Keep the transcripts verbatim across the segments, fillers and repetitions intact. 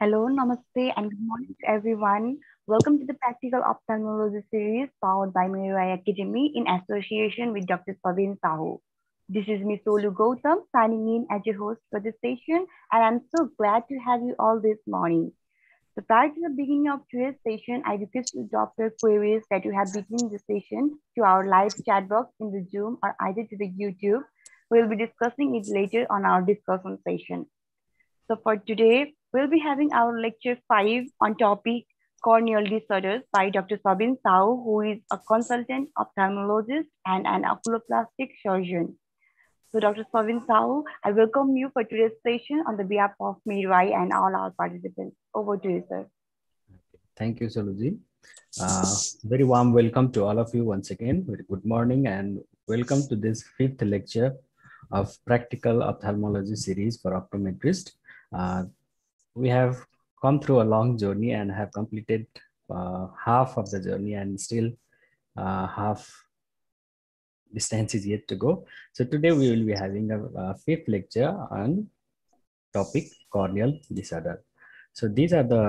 Hello, namaste, and good morning to everyone. Welcome to the Practical Ophthalmology series powered by Mero Eye Academy in association with Doctor Sabin Sahu. This is Ms Olu Gautam signing in as your host for this session, and I'm so glad to have you all this morning. So prior to the beginning of today's session, I request you to drop your queries that you have between the session to our live chat box in the Zoom or either to the YouTube. We'll be discussing it later on our discussion session. So for today, we'll be having our lecture five on topic corneal disorders by Doctor Sabin Sahu, who is a consultant ophthalmologist and an oculoplastic surgeon. So Doctor Sabin Sahu, I welcome you for today's session on the behalf of Mero Eye and all our participants. Over to you, sir. Thank you, Saluji. Uh, very warm welcome to all of you once again. Very good morning and welcome to this fifth lecture of Practical Ophthalmology series for optometrists. Uh, We have come through a long journey and have completed uh, half of the journey, and still uh, half distance is yet to go. So today we will be having a, a fifth lecture on topic corneal disorder. So these are the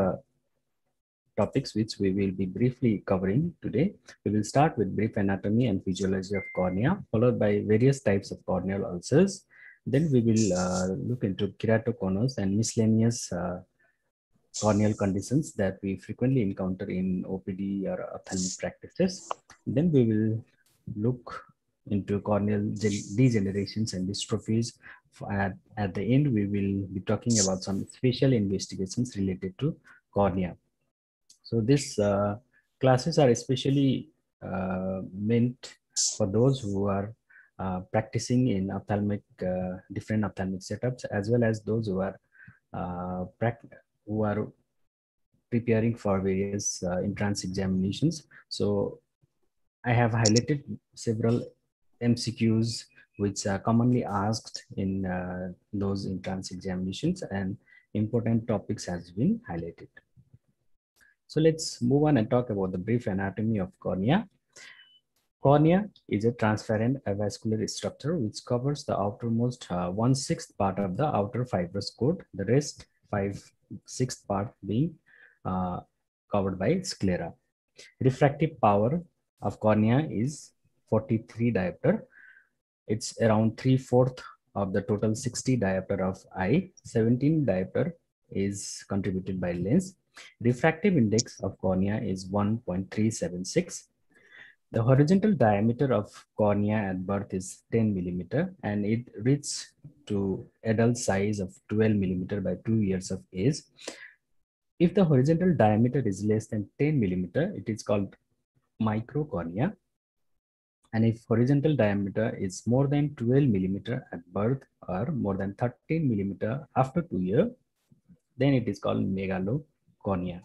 topics which we will be briefly covering today. We will start with brief anatomy and physiology of cornea, followed by various types of corneal ulcers. Then we will uh, look into keratoconus and miscellaneous uh, corneal conditions that we frequently encounter in O P D or ophthalmic practices. Then we will look into corneal degenerations and dystrophies. At, at the end, we will be talking about some special investigations related to cornea. So these uh, classes are especially uh, meant for those who are Uh, practicing in ophthalmic, uh, different ophthalmic setups, as well as those who are uh, who are preparing for various uh, entrance examinations. So I have highlighted several M C Qs which are commonly asked in uh, those entrance examinations, and important topics has been highlighted. So let's move on and talk about the brief anatomy of cornea. Cornea is a transparent avascular structure which covers the outermost uh, one-sixth part of the outer fibrous coat, the rest five-sixth part being uh, covered by sclera. Refractive power of cornea is forty-three diopter. It's around three-fourths of the total sixty diopter of eye. seventeen diopter is contributed by lens. Refractive index of cornea is one point three seven six. The horizontal diameter of cornea at birth is ten millimeter, and it reaches to adult size of twelve millimeter by two years of age. If the horizontal diameter is less than ten millimeter, it is called microcornea. And if horizontal diameter is more than twelve millimeter at birth or more than thirteen millimeter after two years, then it is called megalocornea.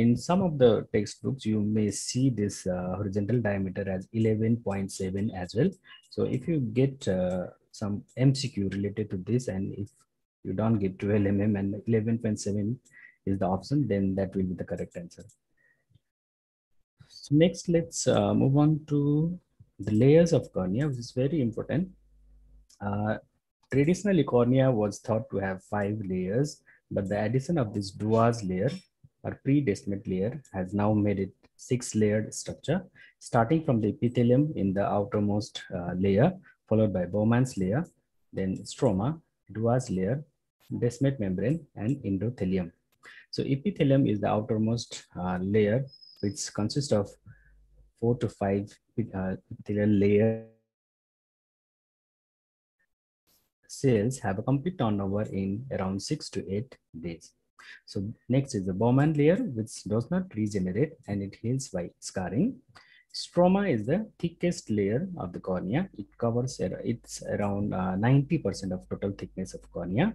In some of the textbooks, you may see this uh, horizontal diameter as eleven point seven as well. So if you get uh, some M C Q related to this, and if you don't get twelve millimeter and eleven point seven is the option, then that will be the correct answer. So next, let's uh, move on to the layers of cornea, which is very important. Uh, traditionally, cornea was thought to have five layers, but the addition of this Duas layer or pre-descent layer has now made it six-layered structure, starting from the epithelium in the outermost uh, layer, followed by Bowman's layer, then stroma, Duas layer, descent membrane, and endothelium. So epithelium is the outermost uh, layer, which consists of four to five uh, epithelial layers. Cells have a complete turnover in around six to eight days. So next is the Bowman layer, which does not regenerate and it heals by scarring. Stroma is the thickest layer of the cornea. It covers it's around ninety percent uh, of total thickness of cornea.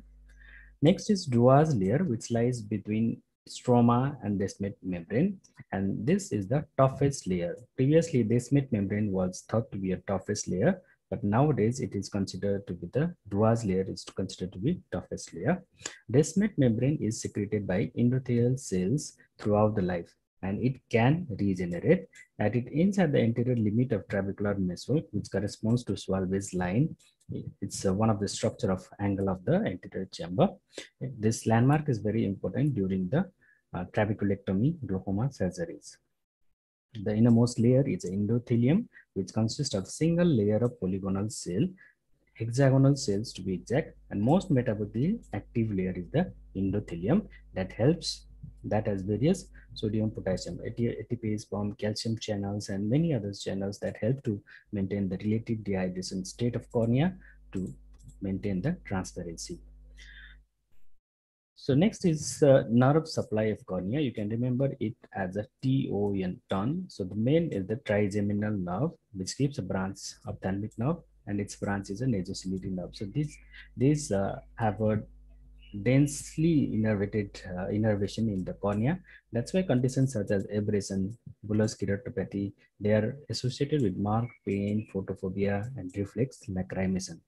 Next is Duas layer, which lies between stroma and descent membrane, and this is the toughest layer. Previously, descent membrane was thought to be a toughest layer, but nowadays it is considered to be the Duas layer is considered to be toughest layer. Descent membrane is secreted by endothelial cells throughout the life, and it can regenerate. At it ends at the anterior limit of trabecular mesial, which corresponds to Schwalbe's line, it's uh, one of the structure of angle of the anterior chamber. This landmark is very important during the uh, trabeculectomy glaucoma surgeries. The innermost layer is endothelium, which consists of single layer of polygonal cell, hexagonal cells to be exact, and most metabolically active layer is the endothelium that helps that has various sodium, potassium, A T P form, calcium channels, and many other channels that help to maintain the relative dehydration state of cornea to maintain the transparency. So next is uh, nerve supply of cornea. You can remember it as a T O N, ton. So the main is the trigeminal nerve, which gives a branch ophthalmic nerve, and its branch is a nasociliary nerve. So these these uh, have a densely innervated uh, innervation in the cornea. That's why conditions such as abrasion, bullous keratopathy, they are associated with marked pain, photophobia, and reflex lacrimation.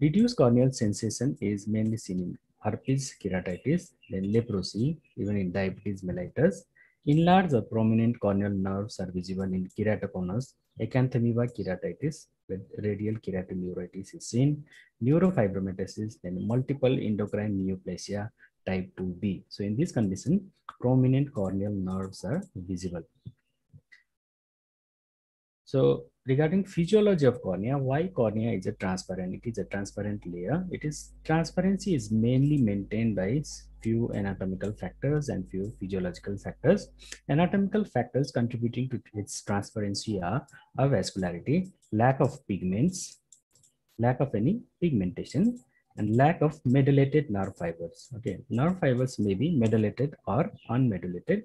Reduced corneal sensation is mainly seen in herpes, keratitis, then leprosy, even in diabetes mellitus. Enlarged or prominent corneal nerves are visible in keratoconus, acanthamoeba keratitis, with radial keratoneuritis is seen, neurofibromatosis, then multiple endocrine neoplasia type two B. So in this condition, prominent corneal nerves are visible. So regarding physiology of cornea, why cornea is a transparent? It is a transparent layer. It is transparency is mainly maintained by few anatomical factors and few physiological factors. Anatomical factors contributing to its transparency are avascularity, lack of pigments, lack of any pigmentation, and lack of medullated nerve fibers. Okay, nerve fibers may be medullated or unmedullated.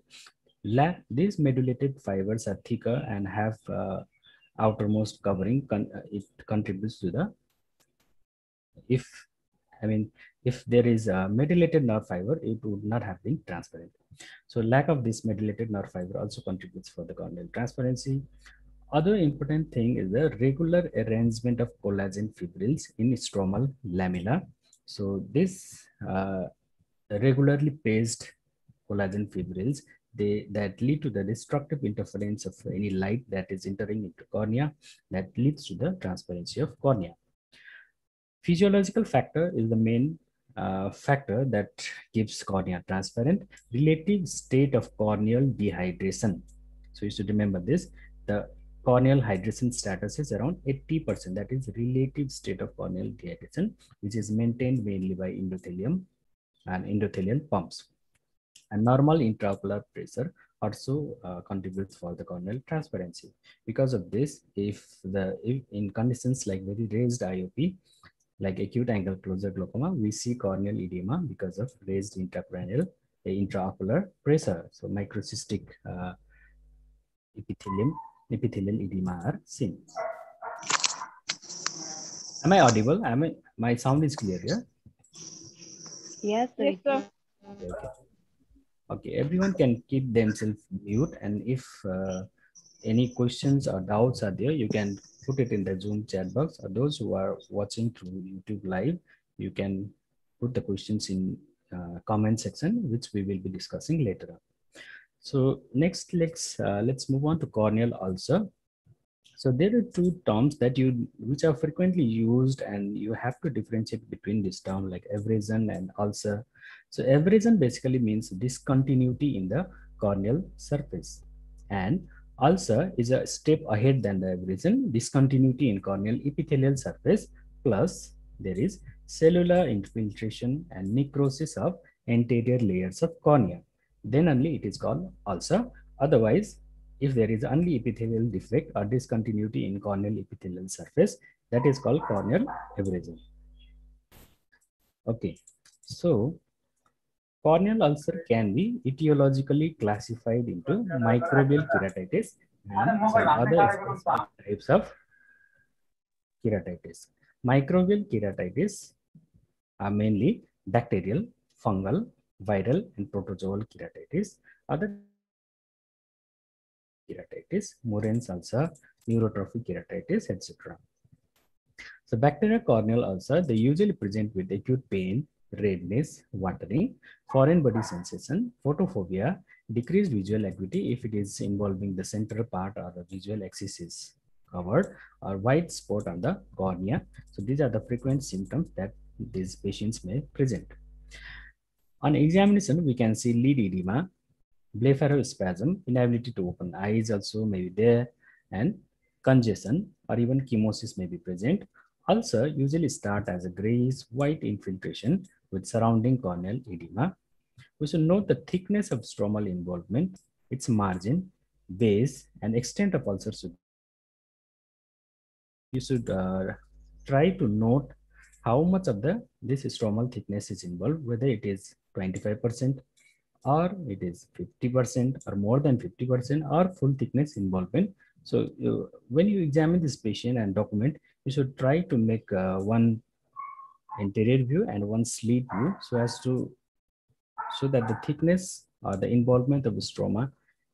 Lack, these medullated fibers are thicker and have uh, outermost covering. Con it contributes to the, if I mean, if there is a medullated nerve fiber, it would not have been transparent. So lack of this medullated nerve fiber also contributes for the corneal transparency. Other important thing is the regular arrangement of collagen fibrils in stromal lamella. So this uh, regularly paced collagen fibrils, they that lead to the destructive interference of any light that is entering into cornea, that leads to the transparency of cornea. Physiological factor is the main uh, factor that gives cornea transparent. Relative state of corneal dehydration. So you should remember this. The corneal hydration status is around eighty percent. That is relative state of corneal dehydration, which is maintained mainly by endothelium and endothelial pumps. And normal intraocular pressure also uh, contributes for the corneal transparency. Because of this, if the if in conditions like very raised I O P, like acute angle closure glaucoma, we see corneal edema because of raised intracorneal intraocular pressure. So microcystic uh, epithelium epithelial edema are seen. Am I audible? Am I, my sound is clear? Yeah. Yes, sir. Yes, sir. Okay, okay. Okay, everyone can keep themselves mute, and if uh, any questions or doubts are there, you can put it in the Zoom chat box, or those who are watching through YouTube live, you can put the questions in uh, comment section, which we will be discussing later on. So next, let's uh, let's move on to corneal ulcer. So there are two terms that you which are frequently used, and you have to differentiate between this term like abrasion and ulcer. So abrasion basically means discontinuity in the corneal surface, and ulcer is a step ahead than the abrasion, discontinuity in corneal epithelial surface, plus there is cellular infiltration and necrosis of anterior layers of cornea. Then only it is called ulcer. Otherwise, if there is only epithelial defect or discontinuity in corneal epithelial surface, that is called corneal abrasion. Okay, so corneal ulcer can be etiologically classified into microbial keratitis and other types of keratitis. Microbial keratitis are mainly bacterial, fungal, viral, and protozoal keratitis. Other keratitis, Muren's ulcer, neurotrophic keratitis, et cetera. So bacterial corneal ulcer, they usually present with acute pain, redness, watering, foreign body sensation, photophobia, decreased visual acuity if it is involving the central part or the visual axis is covered or white spot on the cornea. So these are the frequent symptoms that these patients may present. On examination, we can see lid edema, blepharospasm, inability to open eyes also may be there, and congestion or even chemosis may be present. Ulcer usually start as a grayish white infiltration with surrounding corneal edema. We should note the thickness of stromal involvement, its margin, base, and extent of ulcer. You should uh, try to note how much of the this stromal thickness is involved, whether it is twenty-five percent or it is fifty percent or more than fifty percent or full thickness involvement. So you, when you examine this patient and document, you should try to make uh, one anterior view and one slit view so as to so that the thickness or the involvement of the stroma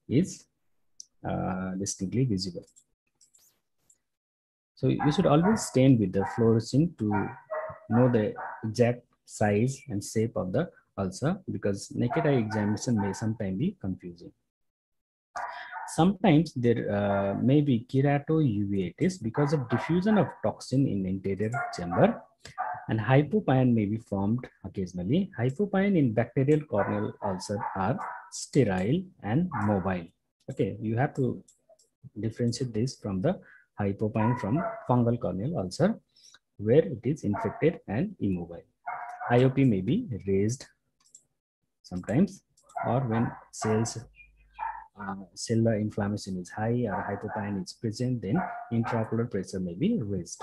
is uh, distinctly visible. So you should always stain with the fluorescein to know the exact size and shape of the ulcer, because naked eye examination may sometimes be confusing. Sometimes there uh, may be keratouveitis because of diffusion of toxin in anterior chamber, and hypopyon may be formed occasionally. Hypopyon in bacterial corneal ulcer are sterile and mobile. Okay, you have to differentiate this from the hypopyon from fungal corneal ulcer, where it is infected and immobile. I O P may be raised sometimes, or when cells uh, cellular inflammation is high or hypopyon is present, then intraocular pressure may be raised.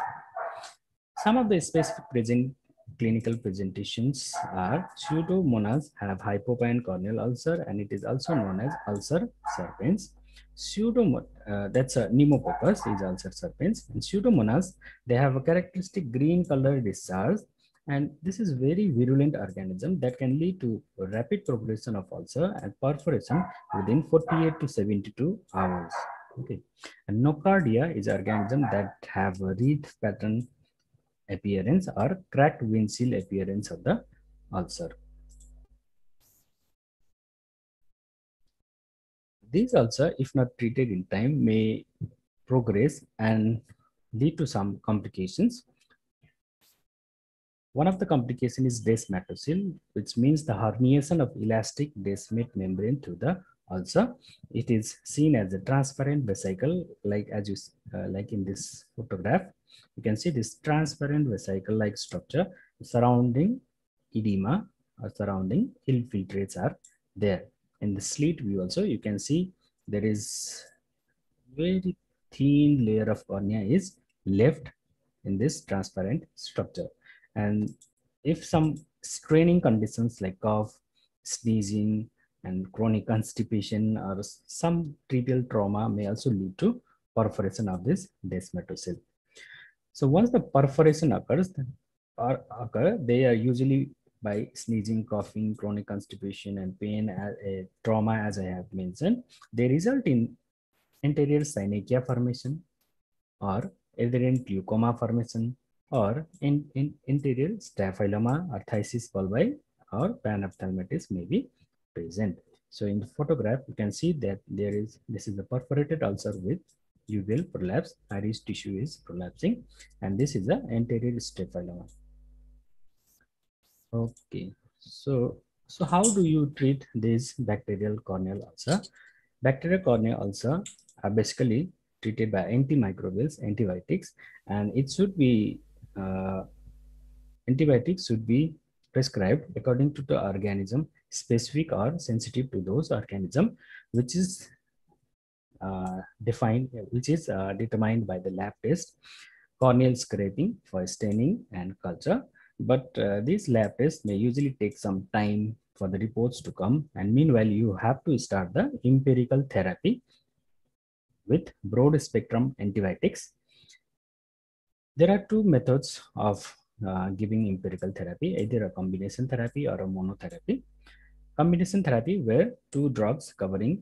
Some of the specific present clinical presentations are pseudomonas have hypopyon corneal ulcer, and it is also known as ulcer serpens. Pseudomonas, uh, that's a pneumococcus is ulcer serpens, and pseudomonas, they have a characteristic green color discharge, and this is very virulent organism that can lead to rapid progression of ulcer and perforation within forty-eight to seventy-two hours. Okay, and nocardia is organism that have a wreath pattern appearance or cracked windshield appearance of the ulcer. These ulcer, if not treated in time, may progress and lead to some complications. One of the complications is desmetocele, which means the herniation of elastic desmet membrane through the ulcer. It is seen as a transparent vesicle, like as you uh, like in this photograph. You can see this transparent vesicle-like structure surrounding edema or surrounding infiltrates are there. In the slit view also, you can see there is very thin layer of cornea is left in this transparent structure. And if some straining conditions like cough, sneezing, and chronic constipation or some trivial trauma may also lead to perforation of this desmetocele. So once the perforation occurs, or occur, they are usually by sneezing, coughing, chronic constipation, and pain, as a trauma, as I have mentioned. They result in anterior synechia formation, or adherent leucoma formation, or in, in anterior staphyloma, or thysis bulbi, or panophthalmitis may be present. So in the photograph, you can see that there is this is the perforated ulcer with uveal prolapse, iris tissue is prolapsing, and this is the anterior staphyloma. Okay, so so how do you treat this bacterial corneal ulcer? Bacterial corneal ulcer are basically treated by antimicrobials, antibiotics, and it should be uh, antibiotics should be prescribed according to the organism, specific or sensitive to those organism, which is Uh, defined, which is uh, determined by the lab test, corneal scraping for staining and culture. But uh, these lab tests may usually take some time for the reports to come. And meanwhile, you have to start the empirical therapy with broad spectrum antibiotics. There are two methods of uh, giving empirical therapy, either a combination therapy or a monotherapy. Combination therapy, where two drugs covering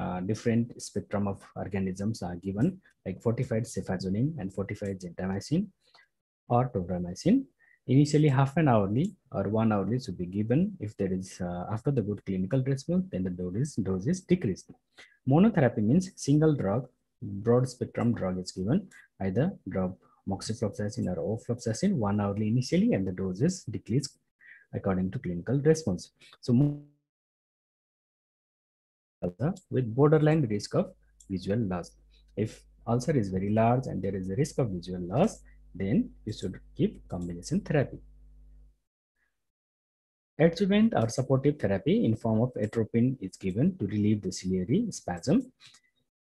Uh, different spectrum of organisms are given, like fortified cephazolin and fortified gentamicin or tobramycin. Initially, half an hourly or one hourly should be given. If there is uh, after the good clinical response, then the dose is, dose is decreased. Monotherapy means single drug broad spectrum drug is given. Either drop moxifloxacin or ofloxacin one hourly initially, and the doses decrease according to clinical response. So with borderline risk of visual loss. If ulcer is very large and there is a risk of visual loss, then you should give combination therapy. Adjuvant or supportive therapy in form of atropine is given to relieve the ciliary spasm.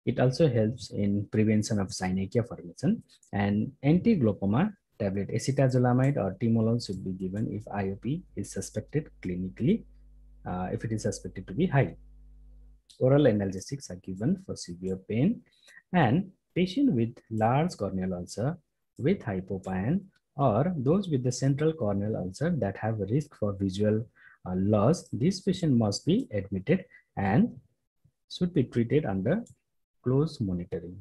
It also helps in prevention of synechia formation. And anti-glaucoma tablet acetazolamide or timolol should be given if I O P is suspected clinically, uh, if it is suspected to be high. Oral analgesics are given for severe pain, and patient with large corneal ulcer with hypopyon or those with the central corneal ulcer that have a risk for visual uh, loss, this patient must be admitted and should be treated under close monitoring.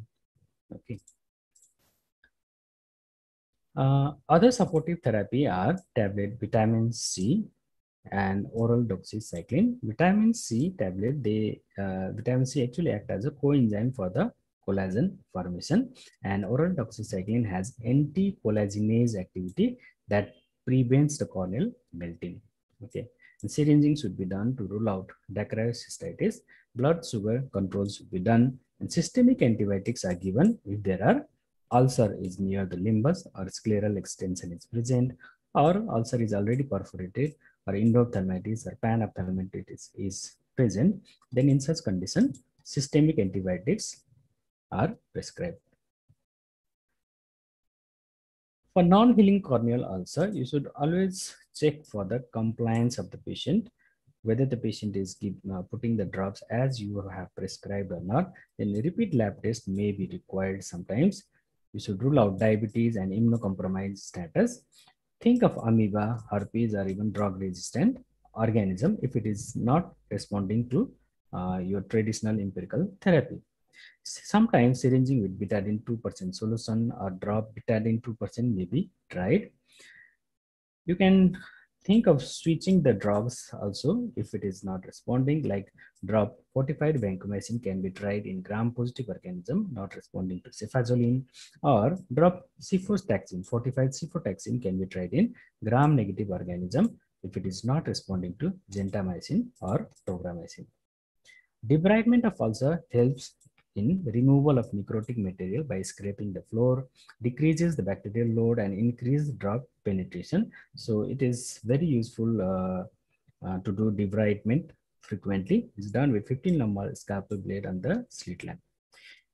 Okay. Uh, other supportive therapy are tablet vitamin C and oral doxycycline. Vitamin C tablet, they uh, vitamin C actually act as a coenzyme for the collagen formation, and oral doxycycline has anti-collagenase activity that prevents the corneal melting. Okay, and syringing should be done to rule out dacryocystitis. Blood sugar control should be done, and systemic antibiotics are given if there are ulcer is near the limbus or scleral extension is present, or ulcer is already perforated, or endophthalmitis or panophthalmitis is present. Then in such condition, systemic antibiotics are prescribed. For non-healing corneal ulcer, you should always check for the compliance of the patient, whether the patient is give, uh, putting the drops as you have prescribed or not. Then a repeat lab test may be required sometimes. You should rule out diabetes and immunocompromised status. Think of amoeba, herpes, or even drug-resistant organism if it is not responding to uh, your traditional empirical therapy. Sometimes syringing with betadine two percent solution or drop betadine two percent may be tried. You can think of switching the drugs also if it is not responding, like drop fortified vancomycin can be tried in gram-positive organism not responding to cefazoline, or drop cefotaxime, fortified cefotaxime can be tried in gram-negative organism if it is not responding to gentamicin or tobramycin. Debridement of ulcer helps in removal of necrotic material by scraping the floor, decreases the bacterial load and increases drug penetration. So it is very useful uh, uh, to do debridement frequently. It's done with fifteen number scalpel blade on the slit lamp.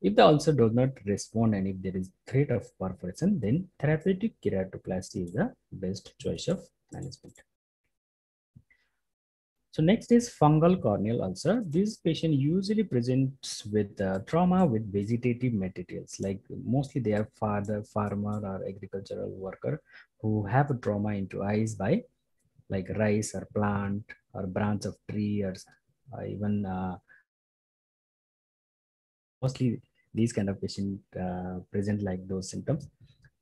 If the ulcer does not respond and if there is threat of perforation, then therapeutic keratoplasty is the best choice of management. So next is fungal corneal ulcer. This patient usually presents with uh, trauma with vegetative materials, like mostly they are father, farmer or agricultural worker who have a trauma into eyes by like rice or plant or branch of tree, or uh, even uh, mostly these kind of patient uh, present like those symptoms.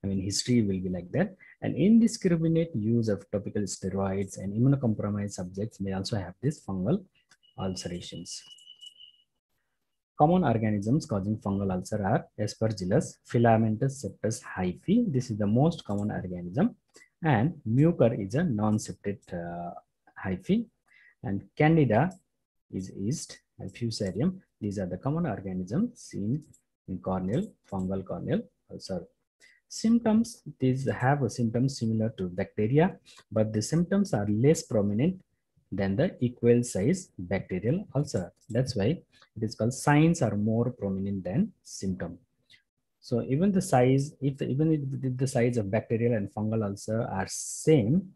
I mean, history will be like that. And indiscriminate use of topical steroids and immunocompromised subjects may also have these fungal ulcerations. Common organisms causing fungal ulcer are Aspergillus, filamentous septus hyphae. This is the most common organism. And mucor is a non-septate uh, hyphae. And Candida is yeast and Fusarium. These are the common organisms seen in corneal, fungal corneal ulcer. Symptoms, these have a symptom similar to bacteria, but the symptoms are less prominent than the equal size bacterial ulcer. That's why it is called signs are more prominent than symptom. So even the size, if even if the size of bacterial and fungal ulcer are same,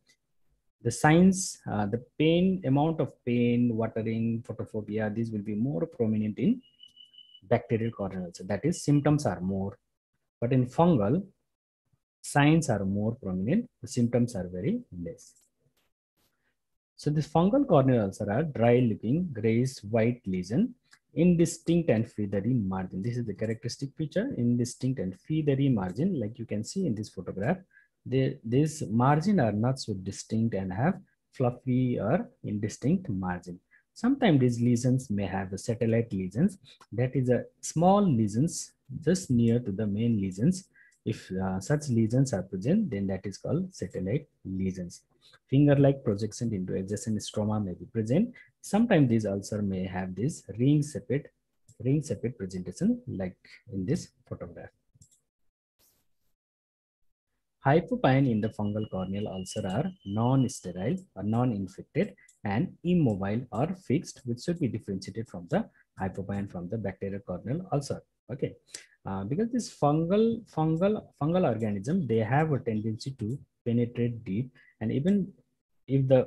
the signs, uh, the pain, amount of pain, watering, photophobia, these will be more prominent in bacterial corneal ulcer. That is, symptoms are more, but in fungal, signs are more prominent, the symptoms are very less. So this fungal corneal ulcer are dry looking, grayish white lesion, indistinct and feathery margin. This is the characteristic feature, indistinct and feathery margin. Like you can see in this photograph, they, these margin are not so distinct and have fluffy or indistinct margin. Sometimes these lesions may have a satellite lesions, that is a small lesions just near to the main lesions. If uh, such lesions are present, then that is called satellite lesions. Finger-like projection into adjacent stroma may be present. Sometimes these ulcer may have this ring separate, ring separate presentation, like in this photograph. Hypopine in the fungal corneal ulcer are non-sterile or non-infected and immobile or fixed, which should be differentiated from the hypopine from the bacterial corneal ulcer. Okay. Uh, because this fungal fungal fungal organism, they have a tendency to penetrate deep, and even if the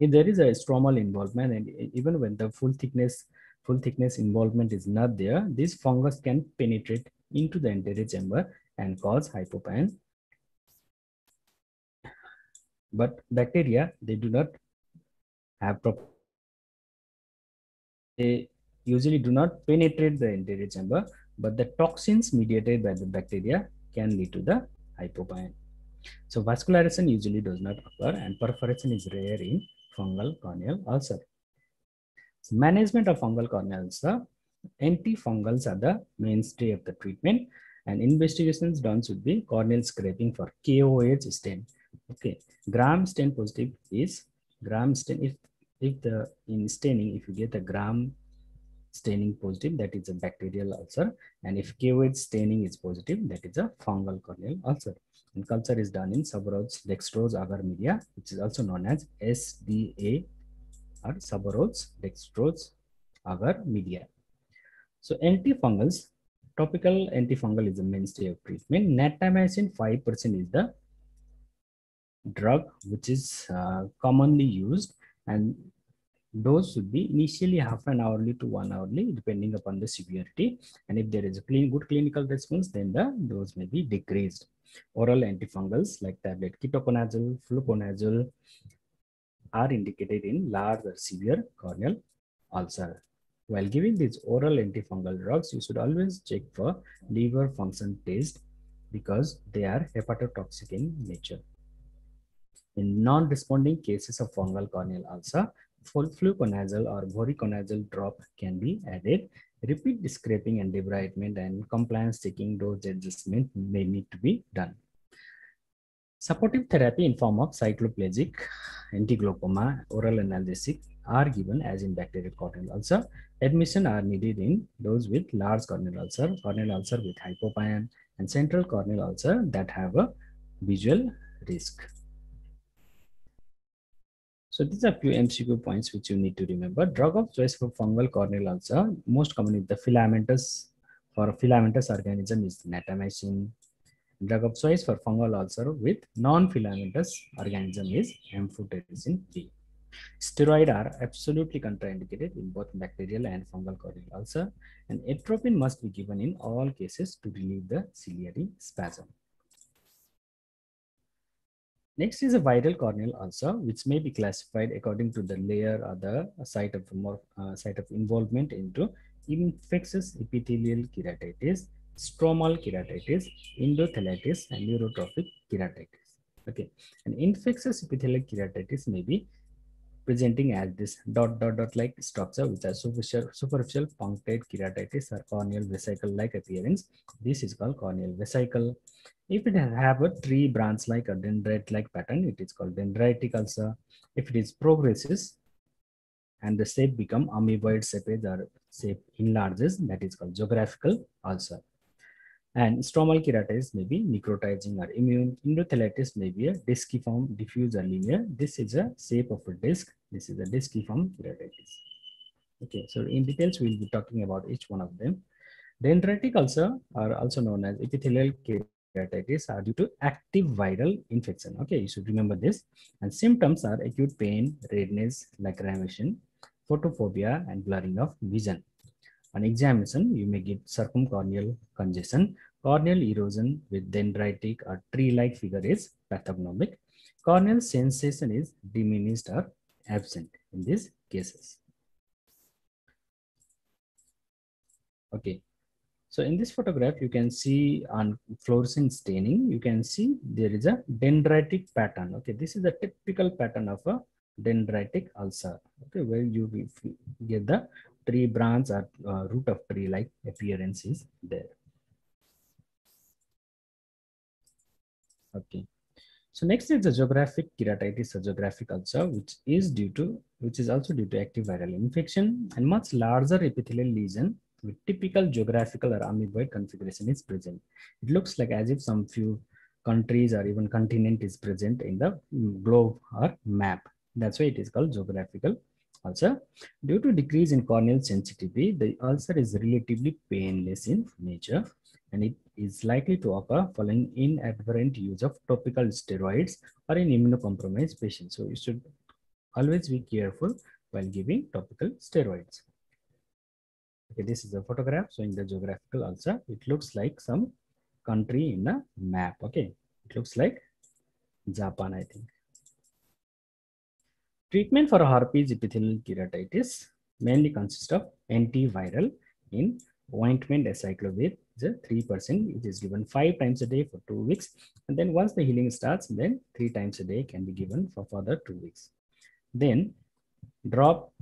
if there is a stromal involvement, and even when the full thickness full thickness involvement is not there, this fungus can penetrate into the anterior chamber and cause hypopine. But bacteria, they do not have proper, they usually do not penetrate the anterior chamber, but the toxins mediated by the bacteria can lead to the hypopine. So vascularization usually does not occur, and perforation is rare in fungal corneal ulcer. So management of fungal corneal ulcer, antifungals are the mainstay of the treatment, and investigations done should be corneal scraping for K O H stain. Okay, gram stain positive is gram stain. If if the in staining, if you get a gram staining positive, that is a bacterial ulcer, and if K O H staining is positive, that is a fungal corneal ulcer. And culture is done in subarachnoid dextrose agar media, which is also known as S D A or subarachnoid dextrose agar media. So antifungals, topical antifungal is the mainstay of treatment. Natamycin five percent is the drug which is uh, commonly used, and dose should be initially half an hourly to one hourly depending upon the severity, and if there is a clean good clinical response, then the dose may be decreased. Oral antifungals like tablet ketoconazole, fluconazole are indicated in large or severe corneal ulcer. While giving these oral antifungal drugs, you should always check for liver function test because they are hepatotoxic in nature. In non-responding cases of fungal corneal ulcer, full fluconazole or voriconazole drop can be added. Repeat scraping and debridement and compliance checking, dose adjustment may need to be done. Supportive therapy in form of cycloplegic, antiglaucoma, oral analgesic are given as in bacterial corneal ulcer. Admission are needed in those with large corneal ulcer, corneal ulcer with hypopine, and central corneal ulcer that have a visual risk. So these are few M C Q points which you need to remember. Drug of choice for fungal corneal ulcer, most common is the filamentous, for filamentous organism is natamycin. Drug of choice for fungal ulcer with non-filamentous organism is amphotericin B. Steroid are absolutely contraindicated in both bacterial and fungal corneal ulcer, and atropine must be given in all cases to relieve the ciliary spasm. Next is a viral corneal ulcer, which may be classified according to the layer or the site of more, uh, site of involvement into infectious epithelial keratitis, stromal keratitis, endothelitis, and neurotrophic keratitis. Okay, and infectious epithelial keratitis may be presenting as this dot dot dot like structure, which are superficial superficial punctate keratitis or corneal vesicle like appearance. This is called corneal vesicle. If it have a tree branch like a dendrite like pattern, it is called dendritic ulcer. If it is progresses and the shape become amoeboid shape or shape enlarges, that is called geographical ulcer. And stromal keratitis may be necrotizing or immune. Endothelitis may be a disciform, diffuse or linear. This is a shape of a disc. This is a disciform keratitis. Okay, so in details, we'll be talking about each one of them. Dendritic ulcer are also known as epithelial keratitis are due to active viral infection. Okay, you should remember this. And symptoms are acute pain, redness, lacrimation, photophobia, and blurring of vision. On examination, you may get circumcorneal congestion, corneal erosion with dendritic or tree-like figure is pathognomic. Corneal sensation is diminished or absent in these cases. Okay, so in this photograph, you can see on fluorescent staining, you can see there is a dendritic pattern. Okay, this is a typical pattern of a dendritic ulcer. Okay, where you get the tree branch or uh, root of tree like appearance is there. Okay. So next is the geographic keratitis or geographic ulcer, which is due to which is also due to active viral infection, and much larger epithelial lesion with typical geographical or amoeboid configuration is present. It looks like as if some few countries or even continent is present in the globe or map. That's why it is called geographical ulcer. Due to decrease in corneal sensitivity, the ulcer is relatively painless in nature, and it is likely to occur following inadvertent use of topical steroids or in immunocompromised patients. So you should always be careful while giving topical steroids. Okay, this is a photograph showing the geographical ulcer. It looks like some country in a map. Okay, it looks like Japan, I think. Treatment for herpes epithelial keratitis mainly consists of antiviral in ointment acyclovir. three percent. It is given five times a day for two weeks, and then once the healing starts, then three times a day can be given for further two weeks. Then drop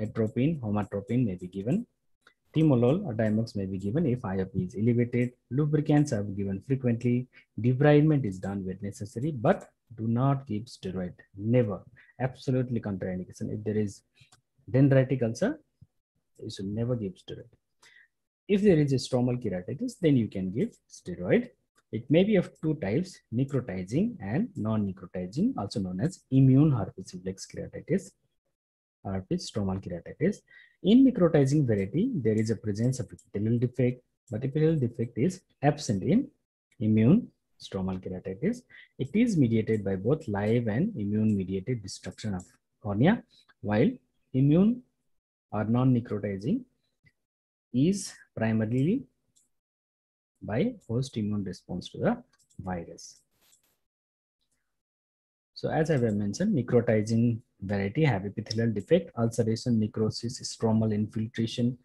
atropine, homatropine may be given. Timolol or Dimox may be given if I O P is elevated. Lubricants are given frequently. Debridement is done when necessary, but do not give steroid. Never. Absolutely contraindication. If there is dendritic ulcer, you should never give steroid. If there is a stromal keratitis, then you can give steroid. It may be of two types, necrotizing and non-necrotizing, also known as immune herpes simplex keratitis, herpes stromal keratitis. In necrotizing variety, there is a presence of epithelial defect, but epithelial defect is absent in immune stromal keratitis. It is mediated by both live and immune-mediated destruction of cornea, while immune or non-necrotizing is primarily by host immune response to the virus. So as I have mentioned, necrotizing variety have epithelial defect, ulceration, necrosis, stromal infiltration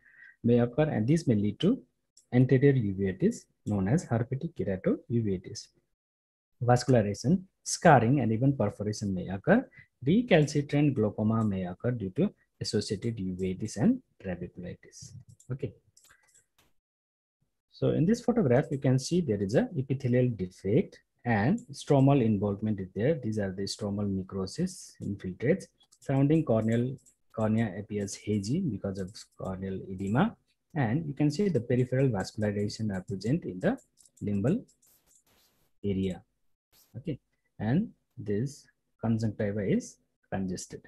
may occur, and this may lead to anterior uveitis known as herpetic keratouveitis. Vascularization, scarring, and even perforation may occur. Recalcitrant glaucoma may occur due to associated uveitis and trabeculitis. Okay. So in this photograph, you can see there is a epithelial defect and stromal involvement is there. These are the stromal necrosis infiltrates. Surrounding corneal cornea appears hazy because of corneal edema, and you can see the peripheral vascularization are present in the limbal area. Okay, and this conjunctiva is congested.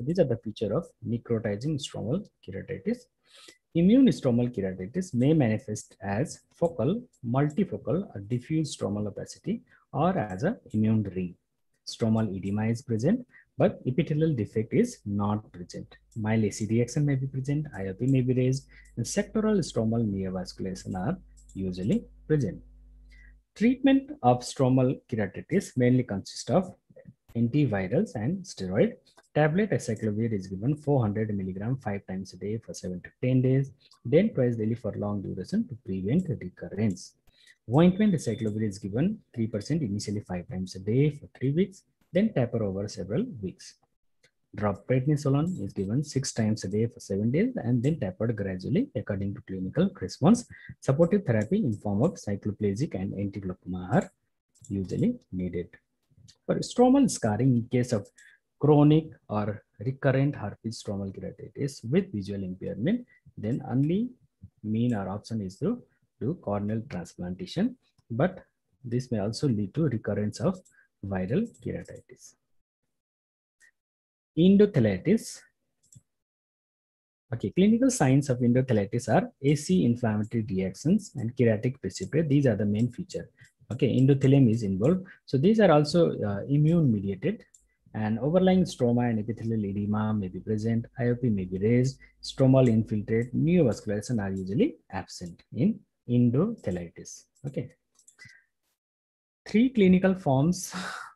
These are the feature of necrotizing stromal keratitis. Immune stromal keratitis may manifest as focal, multifocal, or diffuse stromal opacity, or as an immune ring. Stromal edema is present, but epithelial defect is not present. Mild A C reaction may be present, I O P may be raised, and sectoral stromal neovasculation are usually present. Treatment of stromal keratitis mainly consists of antivirals and steroid. Tablet acyclovir is given four hundred milligrams five times a day for seven to ten days, then twice daily for long duration to prevent recurrence. Ointment acyclovir is given three percent initially five times a day for three weeks, then taper over several weeks. Drop prednisolone is given six times a day for seven days and then tapered gradually according to clinical response. Supportive therapy in form of cycloplegic and antiglaucoma are usually needed. For stromal scarring in case of chronic or recurrent herpes stromal keratitis with visual impairment, then only mean or option is to do corneal transplantation, but this may also lead to recurrence of viral keratitis. Endothelitis. Okay, clinical signs of endothelitis are A C inflammatory reactions and keratic precipitate. These are the main feature. Okay, endothelum is involved. So these are also uh, immune mediated. And overlying stroma and epithelial edema may be present, I O P may be raised, stromal infiltrate, neovascularization are usually absent in endothelitis. Okay. Three clinical forms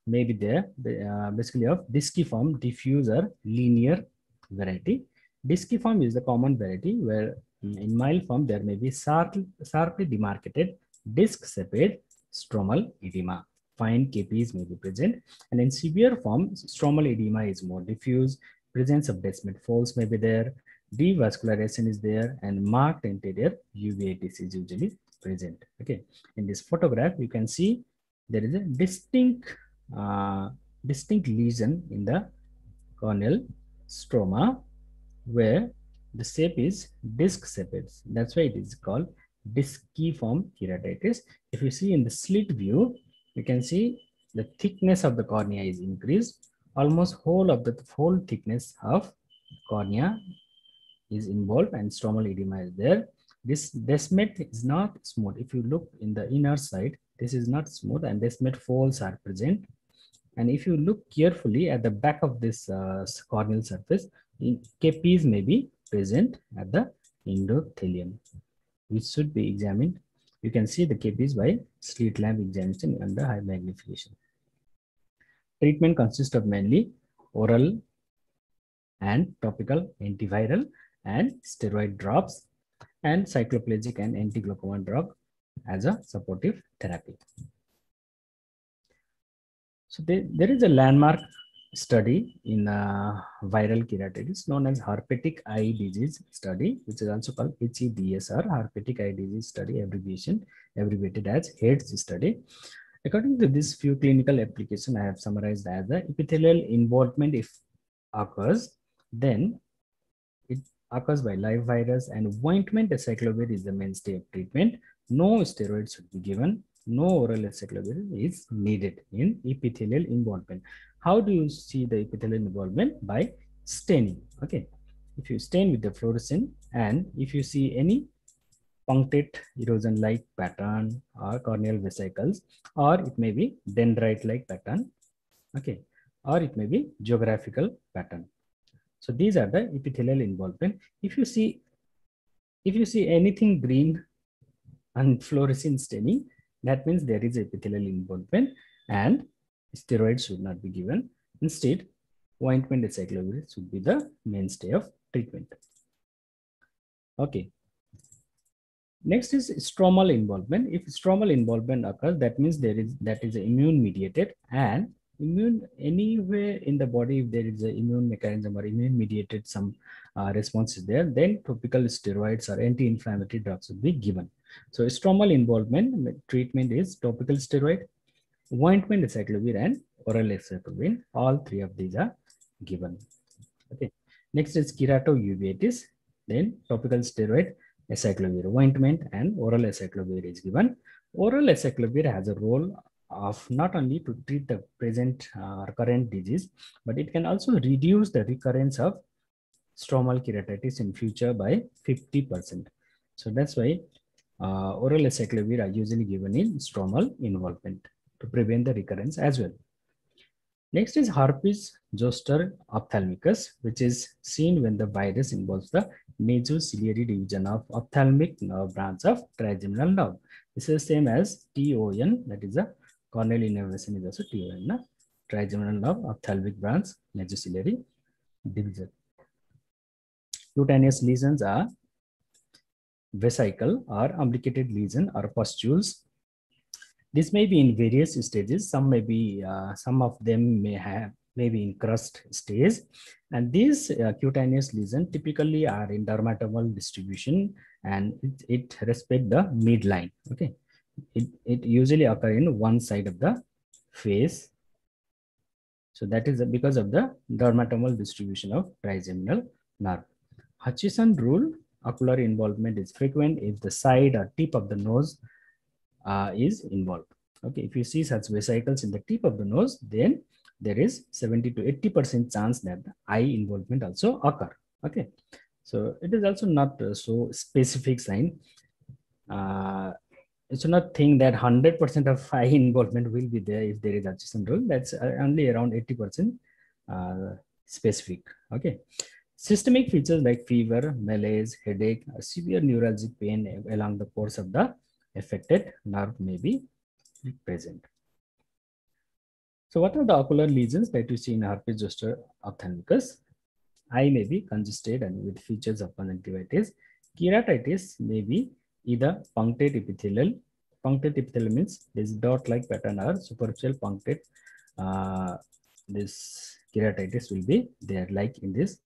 may be there, uh, basically of disciform, diffuse, or linear variety. Disciform is the common variety where in mild form there may be sharp, sharply demarcated, disc-shaped stromal edema. Fine K Ps may be present, and in severe form, stromal edema is more diffuse, presence of basement folds may be there, devascularization is there, and marked anterior uveitis is usually present. Okay, in this photograph, you can see there is a distinct, uh, distinct lesion in the corneal stroma where the shape is disc-shaped. That's why it is called disciform keratitis. If you see in the slit view, you can see the thickness of the cornea is increased. Almost whole of the whole thickness of cornea is involved, and stromal edema is there. This basement is not smooth. If you look in the inner side, this is not smooth, and basement folds are present. And if you look carefully at the back of this uh, corneal surface, K Ps may be present at the endothelium, which should be examined. You can see the K Ps by slit lamp examination under high magnification. Treatment consists of mainly oral and topical antiviral and steroid drops and cycloplegic and anti-glaucoma drug as a supportive therapy. So there, there is a landmark study in uh, viral keratitis known as herpetic eye disease study, which is also called H E D S R, herpetic eye disease study, abbreviation abbreviated as HEDS study. According to this, few clinical application I have summarized as the epithelial involvement if occurs, then it occurs by live virus, and ointment acyclovir is the mainstay of treatment. No steroids should be given. No oral acyclovir is needed in epithelial involvement. How do you see the epithelial involvement? By staining. Okay, if you stain with the fluorescein, and if you see any punctate erosion-like pattern or corneal vesicles, or it may be dendrite-like pattern, okay, or it may be geographical pattern. So these are the epithelial involvement. If you see, if you see anything green and fluorescein staining, that means there is epithelial involvement, and steroids should not be given. Instead, ointment acyclovir should be the mainstay of treatment. Okay. Next is stromal involvement. If stromal involvement occurs, that means there is that is immune mediated, and immune anywhere in the body, if there is an immune mechanism or immune mediated some uh, response is there, then topical steroids or anti-inflammatory drugs should be given. So stromal involvement treatment is topical steroid, ointment acyclovir, and oral acyclovir. All three of these are given. Okay. Next is keratouveatis. Then topical steroid, acyclovir, ointment, and oral acyclovir is given. Oral acyclovir has a role of not only to treat the present or uh, current disease, but it can also reduce the recurrence of stromal keratitis in future by fifty percent. So that's why uh, oral acyclovir are usually given in stromal involvement to prevent the recurrence as well. Next is herpes zoster ophthalmicus, which is seen when the virus involves the nasociliary division of ophthalmic nerve branch of trigeminal nerve. This is same as T O N, that is a corneal innervation is also T O N, na? Trigeminal nerve, ophthalmic branch, nasociliary division. Cutaneous lesions are vesicle or umbilicated lesion or pustules. This may be in various stages. Some may be, uh, some of them may have, may be in crust stage. And these uh, cutaneous lesions typically are in dermatomal distribution, and it, it respects the midline. Okay, it, it usually occurs in one side of the face. So that is because of the dermatomal distribution of trigeminal nerve. Hutchison rule, ocular involvement is frequent if the side or tip of the nose Uh, is involved. Okay, if you see such vesicles in the tip of the nose, then there is seventy to eighty percent chance that the eye involvement also occur. Okay, so it is also not uh, so specific sign. Uh, you should not think that one hundred percent of eye involvement will be there if there is Hutchison rule. That's only around eighty percent uh, specific. Okay. Systemic features like fever, malaise, headache, severe neuralgic pain along the course of the affected nerve may be present. So what are the ocular lesions that you see in herpes zoster ophthalmicus? Eye may be congested and with features of conjunctivitis. Keratitis may be either punctate epithelial, punctate epithelial means this dot-like pattern, or superficial punctate, uh, this keratitis will be there, like in this.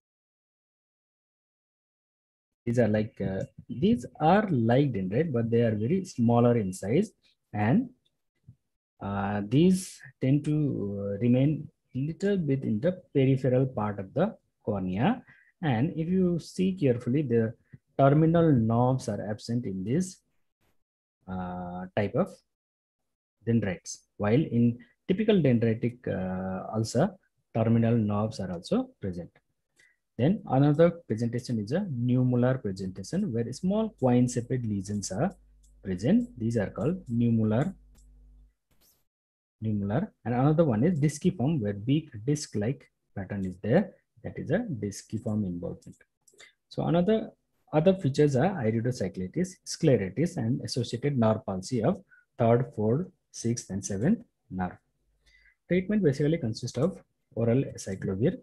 These are like uh, these are like dendrite, but they are very smaller in size, and uh, these tend to remain little bit in the peripheral part of the cornea. And if you see carefully, the terminal knobs are absent in this uh, type of dendrites, while in typical dendritic uh, ulcer, terminal knobs are also present. Then another presentation is a pneumollar presentation, where small coincident lesions are present. These are called pneumollar. Pneumollar. And another one is disciform, where big disc-like pattern is there. That is a disciform involvement. So another other features are iridocyclitis, scleritis, and associated nerve palsy of third, fourth, sixth, and seventh nerve. Treatment basically consists of oral acyclovir.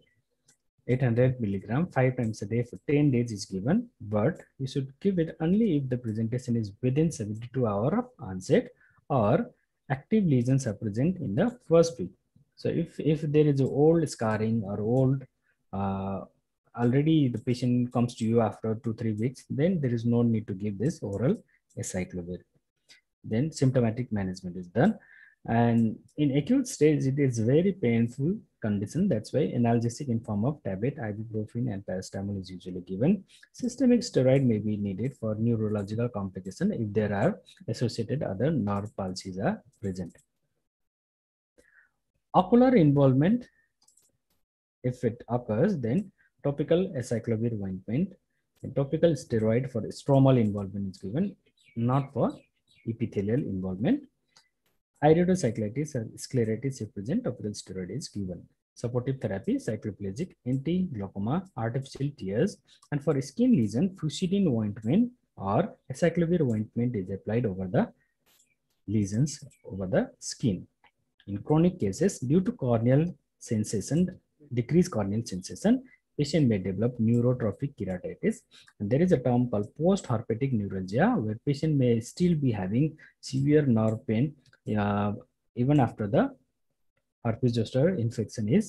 eight hundred milligram five times a day for ten days is given, but you should give it only if the presentation is within seventy-two hours of onset or active lesions are present in the first week. So if, if there is old scarring or old, uh, already the patient comes to you after two, three weeks, then there is no need to give this oral acyclovir. Then symptomatic management is done. And in acute stage, it is very painful condition. That's why analgesic in form of tablet, ibuprofen, and paracetamol is usually given. Systemic steroid may be needed for neurological complication if there are associated other nerve palsies are present. Ocular involvement, if it occurs, then topical acyclovir ointment and topical steroid for stromal involvement is given, not for epithelial involvement. Iridocyclitis or scleritis if present, topical steroid is given. Supportive therapy, cycloplegic, anti-glaucoma, artificial tears, and for skin lesion, fuchsidine ointment or acyclovir ointment is applied over the lesions over the skin. In chronic cases, due to corneal sensation, decreased corneal sensation, patient may develop neurotrophic keratitis. And there is a term called post-herpetic neuralgia, where patient may still be having severe nerve pain Uh, even after the herpes zoster infection is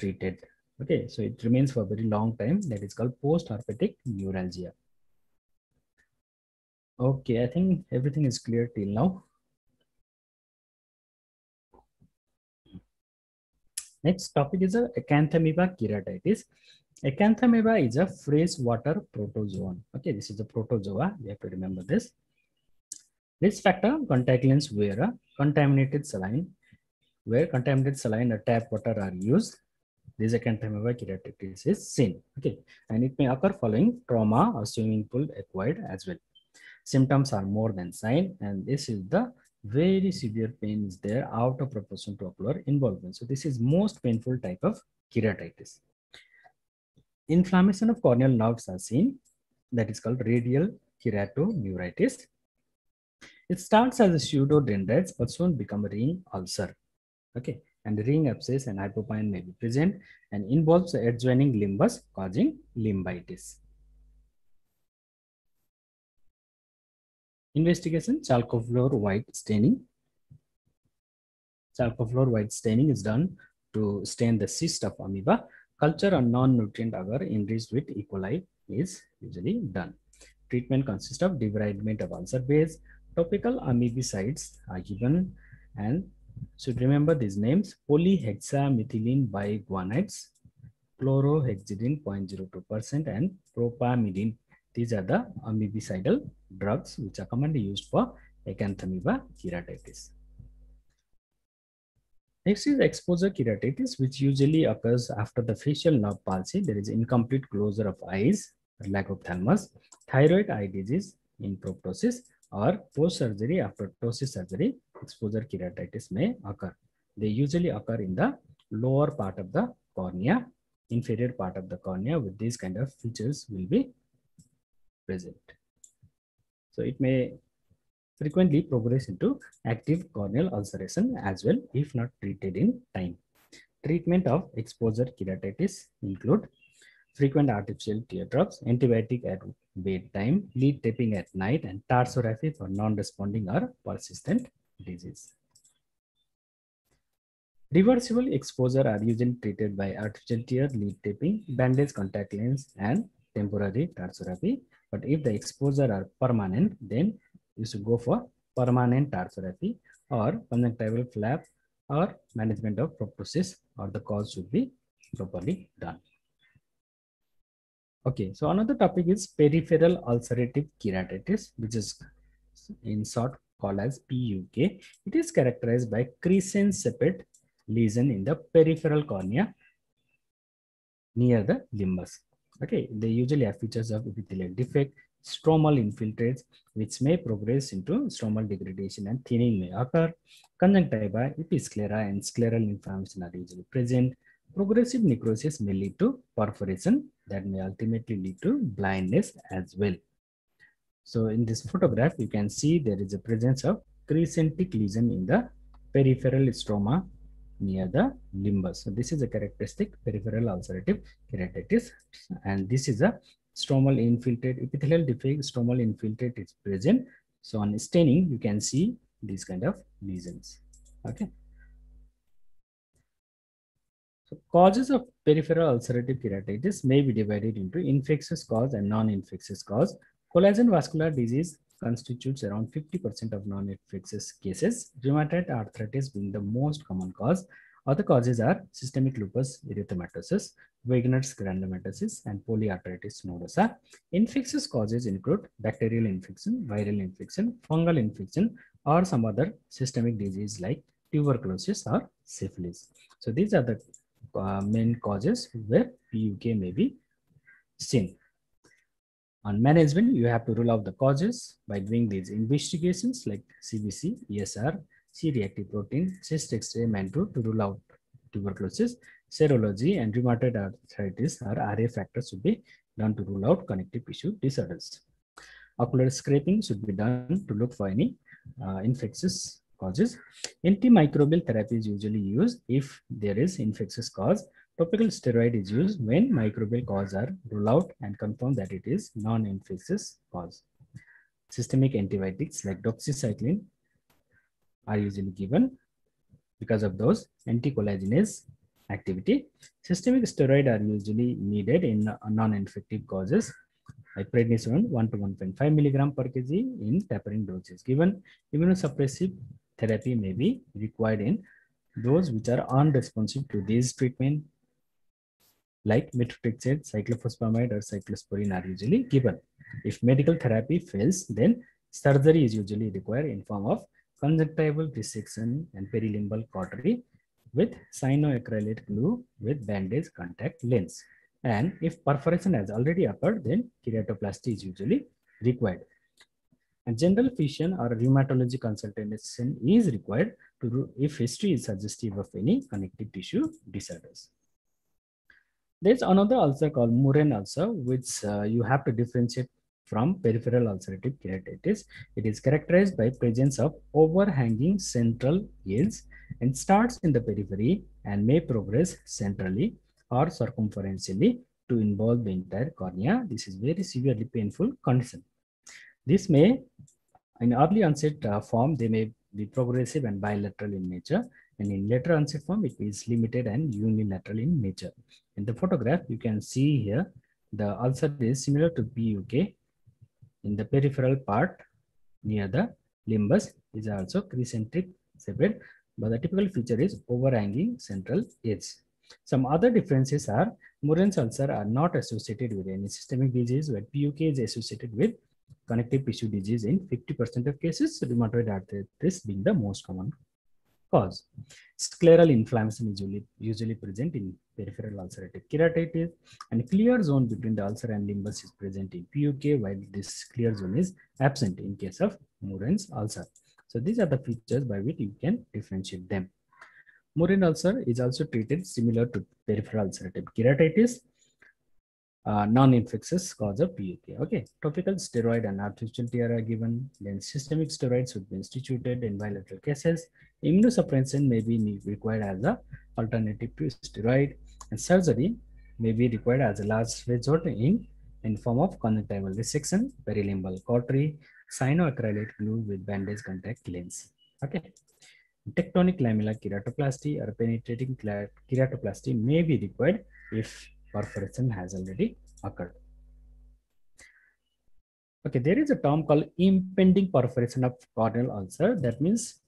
treated. Okay, so it remains for a very long time. That is called post-herpetic neuralgia. Okay, I think everything is clear till now. Next topic is a acanthamoeba keratitis. Acanthamoeba is a freshwater protozoan. Okay, this is a protozoa. You have to remember this. Risk factor, contact lens wearer, contaminated saline, where contaminated saline or tap water are used. This acanthamoeba keratitis is seen. Okay, and it may occur following trauma or swimming pool acquired as well. Symptoms are more than sign, and this is the very severe pain is there out of proportion to ocular involvement. So this is most painful type of keratitis. Inflammation of corneal nerves are seen. That is called radial keratoneuritis. It starts as a pseudodendrites but soon become a ring ulcer. Okay, and the ring abscess and hypopine may be present and involves the adjoining limbus, causing limbitis. Investigation: chalcofluor white staining. Chalcofluor white staining is done to stain the cyst of amoeba. Culture on non-nutrient agar enriched with E. coli is usually done. Treatment consists of debridement of ulcer base. Topical amoebicides are given, and should remember these names: polyhexamethylene biguanides, chlorohexidine zero point zero two percent, and propamidine. These are the amoebicidal drugs which are commonly used for acanthamoeba keratitis. Next is exposure keratitis, which usually occurs after the facial nerve palsy. There is incomplete closure of eyes, lack of thalamus, thyroid eye disease in proptosis, or post-surgery after ptosis surgery, exposure keratitis may occur. They usually occur in the lower part of the cornea, inferior part of the cornea with these kind of features will be present. So it may frequently progress into active corneal ulceration as well if not treated in time. Treatment of exposure keratitis include frequent artificial teardrops, antibiotic at bedtime, lead tapping at night, and tarsorrhaphy for non-responding or persistent disease. Reversible exposure are usually treated by artificial tear, lead tapping, bandage, contact lens, and temporary tarsorrhapy. But if the exposure are permanent, then you should go for permanent tarsorrhapy or conjunctival flap, or management of proptosis, or the cause should be properly done. Okay, so another topic is peripheral ulcerative keratitis, which is in short called as P U K. It is characterized by crescent-shaped lesion in the peripheral cornea near the limbus. Okay, they usually have features of epithelial defect, stromal infiltrates, which may progress into stromal degradation and thinning may occur. Conjunctiva, episclera, and scleral inflammation are usually present. Progressive necrosis may lead to perforation that may ultimately lead to blindness as well. So in this photograph, you can see there is a presence of crescentic lesion in the peripheral stroma near the limbus. So this is a characteristic peripheral ulcerative keratitis, and this is a stromal infiltrate, epithelial defect, stromal infiltrate is present. So on staining, you can see these kind of lesions. Okay. So causes of peripheral ulcerative keratitis may be divided into infectious cause and non-infectious cause. Collagen vascular disease constitutes around fifty percent of non-infectious cases, rheumatoid arthritis being the most common cause. Other causes are systemic lupus erythematosus, Wegener's granulomatosis, and polyarteritis nodosa. Infectious causes include bacterial infection, viral infection, fungal infection, or some other systemic disease like tuberculosis or syphilis. So these are the uh, main causes where P U K may be seen. On management, you have to rule out the causes by doing these investigations like C B C, E S R, C-reactive protein, cyst X-ray, Manto to rule out tuberculosis, serology, and rheumatoid arthritis or R A factors should be done to rule out connective tissue disorders. Ocular scraping should be done to look for any uh, infectious causes. Antimicrobial therapy is usually used if there is infectious cause. Topical steroid is used when microbial causes are ruled out and confirmed that it is non-infectious cause. Systemic antibiotics like doxycycline are usually given because of those anticollagenase activity. Systemic steroids are usually needed in non-infective causes. Like prednisone one to one point five milligram per kilogram in tapering doses given. Immunosuppressive therapy may be required in those which are unresponsive to these treatment, like methotrexate, cyclophosphamide, or cyclosporine are usually given. If medical therapy fails, then surgery is usually required in form of conjunctival resection and perilimbal cautery with cyanoacrylate glue with bandage contact lens. And if perforation has already occurred, then keratoplasty is usually required. And general physician or rheumatology consultation is required to if history is suggestive of any connective tissue disorders. There's another ulcer called Murine ulcer, which uh, you have to differentiate from peripheral ulcerative keratitis. It is characterized by presence of overhanging central hills and starts in the periphery and may progress centrally or circumferentially to involve the entire cornea. This is very severely painful condition. This may, in early onset uh, form, they may be progressive and bilateral in nature, and in later onset form, it is limited and unilateral in nature. In the photograph, you can see here, the ulcer is similar to P U K in the peripheral part near the limbus is also crescentic shaped, but the typical feature is overhanging central edge. Some other differences are Murine's ulcer are not associated with any systemic disease, where P U K is associated with connective tissue disease in fifty percent of cases, rheumatoid arthritis being the most common cause. Scleral inflammation is usually, usually present in peripheral ulcerative keratitis, and clear zone between the ulcer and limbus is present in P U K, while this clear zone is absent in case of Murine's ulcer. So these are the features by which you can differentiate them. Murine ulcer is also treated similar to peripheral ulcerative keratitis. Uh, non-infectious cause of P U K. Okay, topical steroid and artificial tear are given. Then systemic steroids should be instituted in bilateral cases. Immunosuppression may be required as an alternative to steroid, and surgery may be required as a last resort in in form of conjunctival resection, perilimbal cautery, cyanoacrylate glue with bandage contact lens. Okay, Tectonic lamellar keratoplasty or penetrating keratoplasty may be required if perforation has already occurred. Okay, there is a term called impending perforation of corneal ulcer. That means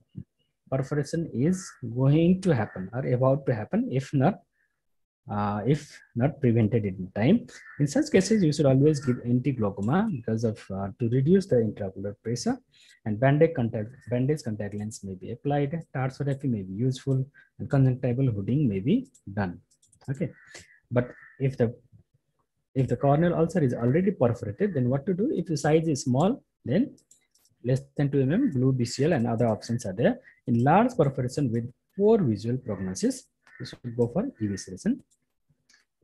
perforation is going to happen or about to happen if not uh, if not prevented in time. In such cases, you should always give anti-glaucoma because of uh, to reduce the intraocular pressure, and bandage contact bandage contact lens may be applied. Tarsography may be useful, and conjunctival hooding may be done. Okay, but if the If the corneal ulcer is already perforated, then what to do? If the size is small, then less than two millimeters, blue B C L and other options are there. In large perforation with poor visual prognosis, you should go for evisceration.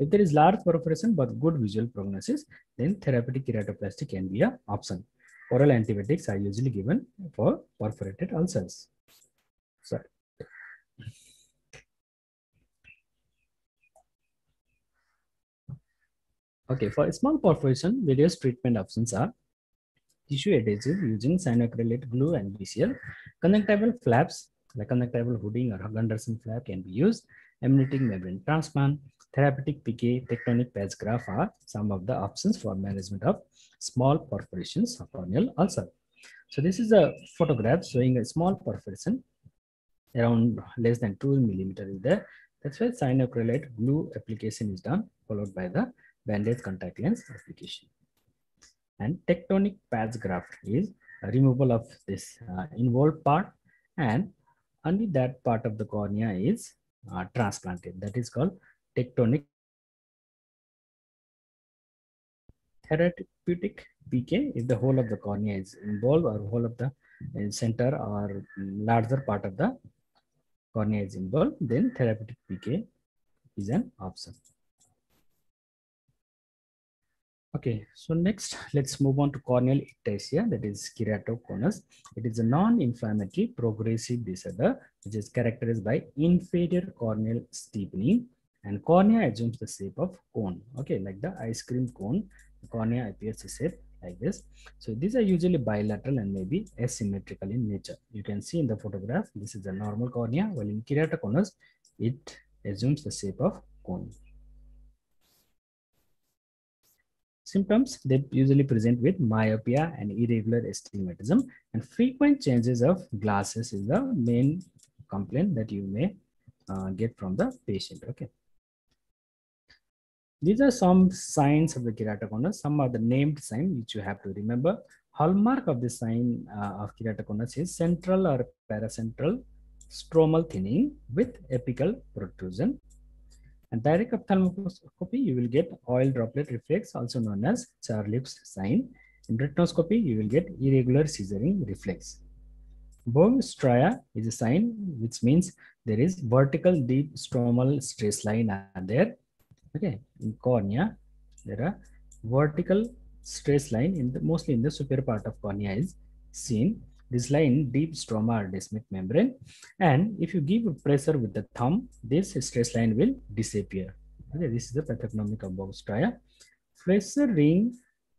If there is large perforation but good visual prognosis, then therapeutic keratoplasty can be an option. Oral antibiotics are usually given for perforated ulcers. Sorry. Okay, for small perforation, various treatment options are tissue adhesive using cyanocrylate glue and B C L, conjunctival flaps like conjunctival hooding or Gunderson flap can be used, amniotic membrane transplant, therapeutic P K, tectonic patch graft are some of the options for management of small perforations of corneal ulcer. So this is a photograph showing a small perforation around less than two millimeter is there. That's why cyanocrylate glue application is done, followed by the bandage contact lens application. And tectonic patch graft is removal of this uh, involved part, and only that part of the cornea is uh, transplanted. That is called tectonic. Therapeutic P K if the whole of the cornea is involved or whole of the uh, center or larger part of the cornea is involved, then therapeutic P K is an option. Okay, so next let's move on to corneal ectasia, that is keratoconus. It is a non-inflammatory progressive disorder which is characterized by inferior corneal steepening, and cornea assumes the shape of cone. Okay, like the ice cream cone, the cornea appears a shape like this. So these are usually bilateral and maybe asymmetrical in nature. You can see in the photograph, this is a normal cornea, while in keratoconus, it assumes the shape of cone. Symptoms, they usually present with myopia and irregular astigmatism, and frequent changes of glasses is the main complaint that you may uh, get from the patient. Okay. These are some signs of the keratoconus. Some are the named signs which you have to remember. Hallmark of the sign uh, of keratoconus is central or paracentral stromal thinning with apical protrusion. And direct ophthalmoscopy, you will get oil droplet reflex, also known as Charlips sign. In retinoscopy, you will get irregular scissoring reflex. Bowstria is a sign, which means there is vertical deep stromal stress line are there. Okay, in cornea, there are vertical stress line in the, mostly in the superior part of cornea is seen. This line deep stroma or desmic membrane, and if you give pressure with the thumb, this stress line will disappear. Okay, this is the pathognomic of Bowstria. Fleischer ring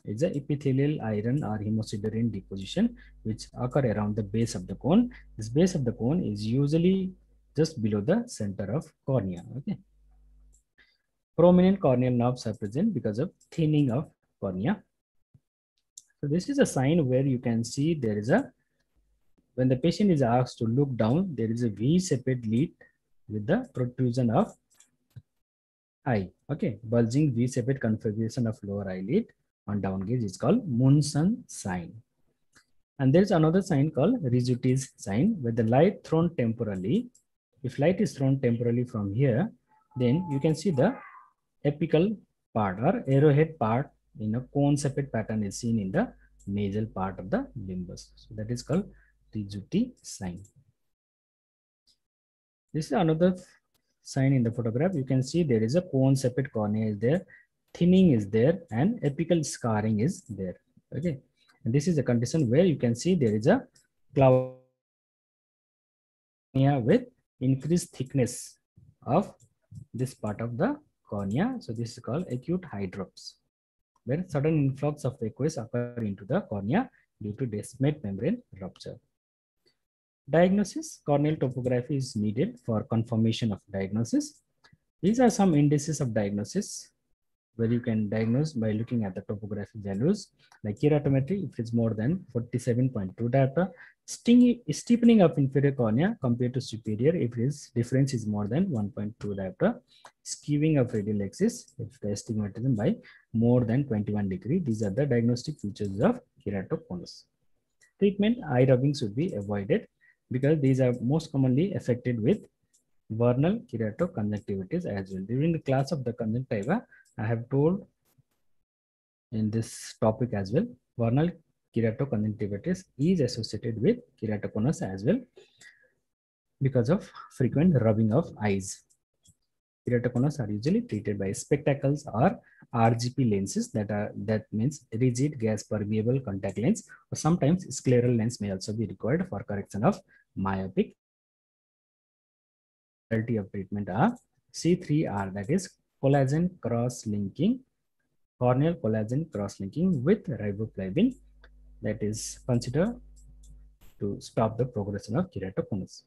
is an epithelial iron or hemosiderin deposition which occur around the base of the cone. This base of the cone is usually just below the center of cornea. Okay. Prominent corneal nerves are present because of thinning of cornea. So this is a sign where you can see there is a when the patient is asked to look down, there is a V-shaped lid with the protrusion of eye. Okay, bulging V-shaped configuration of lower eyelid on down gaze is called Munson sign. And there's another sign called Rizzutis sign, where the light thrown temporally. If light is thrown temporally from here, then you can see the apical part or arrowhead part in a cone-shaped pattern is seen in the nasal part of the limbus. So that is called Rizzuti sign. This is another sign in the photograph. You can see there is a cone-shaped cornea is there, thinning is there, and apical scarring is there. Okay, and this is a condition where you can see there is a cloud with increased thickness of this part of the cornea. So this is called acute hydrops, where sudden influx of aqueous occur into the cornea due to desmic membrane rupture. Diagnosis: corneal topography is needed for confirmation of diagnosis. These are some indices of diagnosis where you can diagnose by looking at the topographic values, like keratometry if it's more than forty-seven point two data, sting, steepening of inferior cornea compared to superior if its difference is more than one point two data, skewing of radial axis if the astigmatism by more than twenty-one degree. These are the diagnostic features of keratoconus. Treatment: eye rubbing should be avoided because these are most commonly affected with vernal keratoconjunctivitis as well. During the class of the conjunctiva, I have told in this topic as well, vernal keratoconjunctivitis is associated with keratoconus as well because of frequent rubbing of eyes. Keratoconus are usually treated by spectacles or R G P lenses, that are that means rigid gas permeable contact lens, or sometimes scleral lens may also be required for correction of myopic. Quality of treatment are C three R, that is collagen cross-linking, corneal collagen cross-linking with riboflavin, that is considered to stop the progression of keratoconus.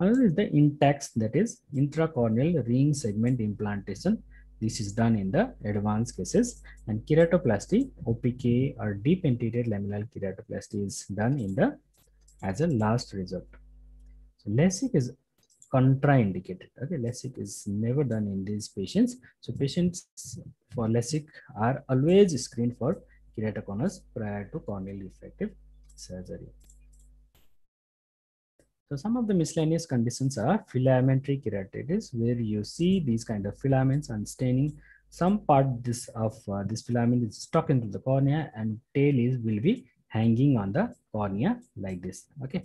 Another is the intax, that is intracorneal ring segment implantation. This is done in the advanced cases, and keratoplasty, O P K or deep anterior lamellar keratoplasty is done in the as a last resort. So LASIK is contraindicated. Okay, LASIK is never done in these patients. So patients for LASIK are always screened for keratoconus prior to corneal refractive surgery. So some of the miscellaneous conditions are filamentary keratitis, where you see these kind of filaments and staining. Some part this of uh, this filament is stuck into the cornea and tail is will be hanging on the cornea like this. Okay,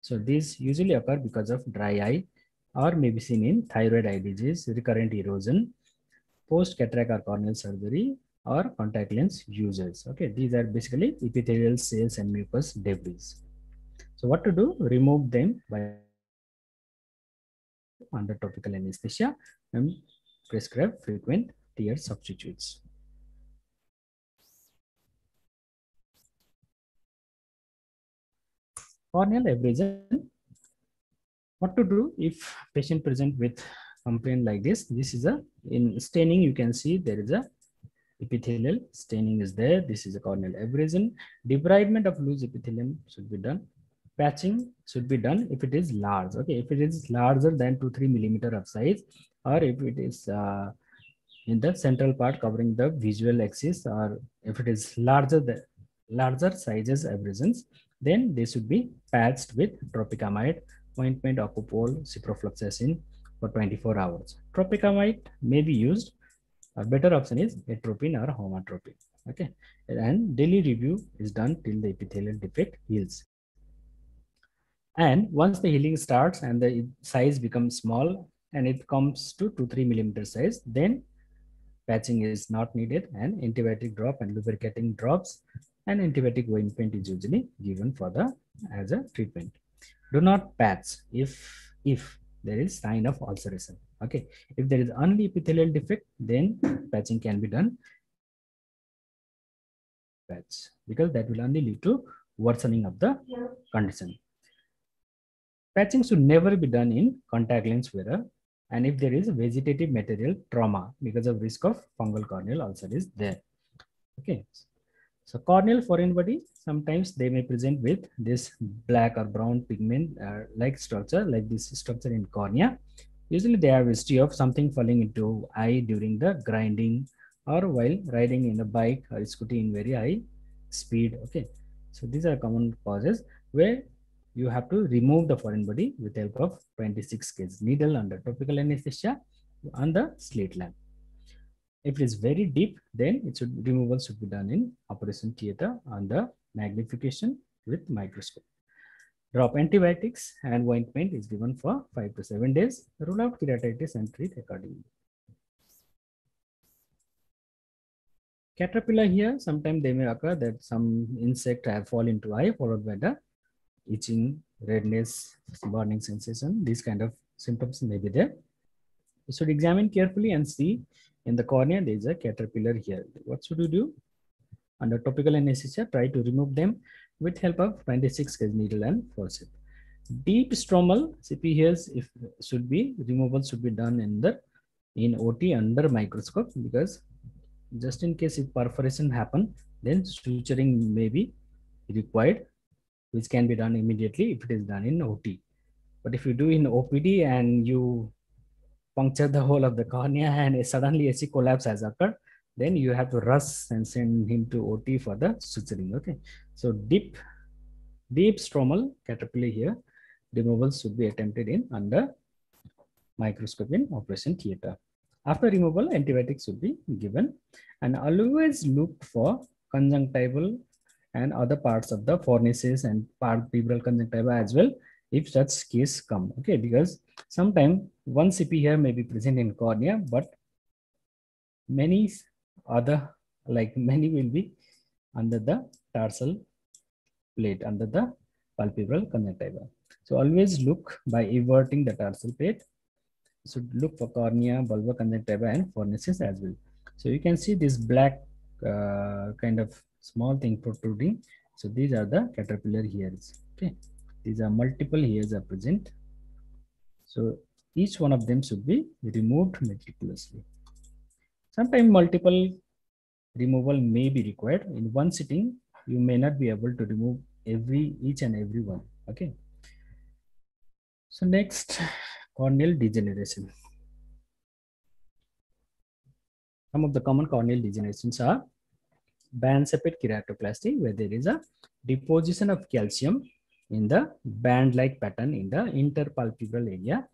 so these usually occur because of dry eye or may be seen in thyroid eye disease, recurrent erosion, post cataract or corneal surgery, or contact lens users. Okay, these are basically epithelial cells and mucous debris. So what to do? Remove them by under topical anesthesia and prescribe frequent tear substitutes. Corneal abrasion. What to do if patient present with complaint like this? This is a in staining. You can see there is a epithelial staining is there. This is a corneal abrasion. Debridement of loose epithelium should be done. Patching should be done if it is large. Okay, if it is larger than two three millimeter of size, or if it is uh, in the central part covering the visual axis, or if it is larger than larger sizes abrasions, then they should be patched with tropicamide, ointment, ocopol, ciprofloxacin for twenty-four hours. Tropicamide may be used. A better option is atropine or homatropine. Okay, and daily review is done till the epithelial defect heals. And once the healing starts and the size becomes small and it comes to two three millimeter size, then patching is not needed, and antibiotic drop and lubricating drops and antibiotic ointment is usually given for the as a treatment. Do not patch if if there is sign of ulceration. Okay, if there is only epithelial defect, then patching can be done. Patch, because that will only lead to worsening of the yeah. condition. Patching should never be done in contact lens wearer, and if there is vegetative material trauma, because of risk of fungal corneal ulcer is there. Okay, so corneal foreign body, sometimes they may present with this black or brown pigment uh, like structure, like this structure in cornea. Usually they have history of something falling into eye during the grinding or while riding in a bike or scooter in very high speed. Okay, so these are common causes where you have to remove the foreign body with the help of twenty-six gauge needle under topical anesthesia on the slit lamp. If it is very deep, then it should removal should be done in operation theater on the magnification with microscope. Drop antibiotics and ointment is given for five to seven days. Rule out keratitis and treat accordingly. Caterpillar here, sometimes they may occur that some insect have fall into eye followed by the itching, redness, burning sensation. These kind of symptoms may be there. You should examine carefully and see in the cornea there is a caterpillar here. What should you do? Under topical anesthesia, try to remove them with help of twenty-six gauge needle and forceps. Deep stromal C P H S if should be removal should be done in the in O T under microscope, because just in case if perforation happen, then suturing may be required, which can be done immediately if it is done in O T. But if you do in O P D and you puncture the whole of the cornea and suddenly A C collapse has occurred, then you have to rush and send him to O T for the suturing. Okay, so deep, deep stromal caterpillar here. Removal should be attempted in under microscope in operation theater. After removal, antibiotics should be given, and always look for conjunctival and other parts of the fornices and palpebral conjunctiva as well, if such case come. Okay, because sometimes one C P here may be present in cornea, but many other, like many will be under the tarsal plate, under the palpebral conjunctiva. So always look by everting the tarsal plate. So look for cornea, bulbar conjunctiva, and fornices as well. So you can see this black uh, kind of small thing protruding. So these are the caterpillar hairs. Okay, these are multiple hairs are present. So each one of them should be removed meticulously. Sometimes multiple removal may be required. In one sitting, you may not be able to remove every each and every one. Okay. So next, corneal degeneration. Some of the common corneal degenerations are band-shaped keratoplasty, where there is a deposition of calcium in the band-like pattern in the interpalpebral area.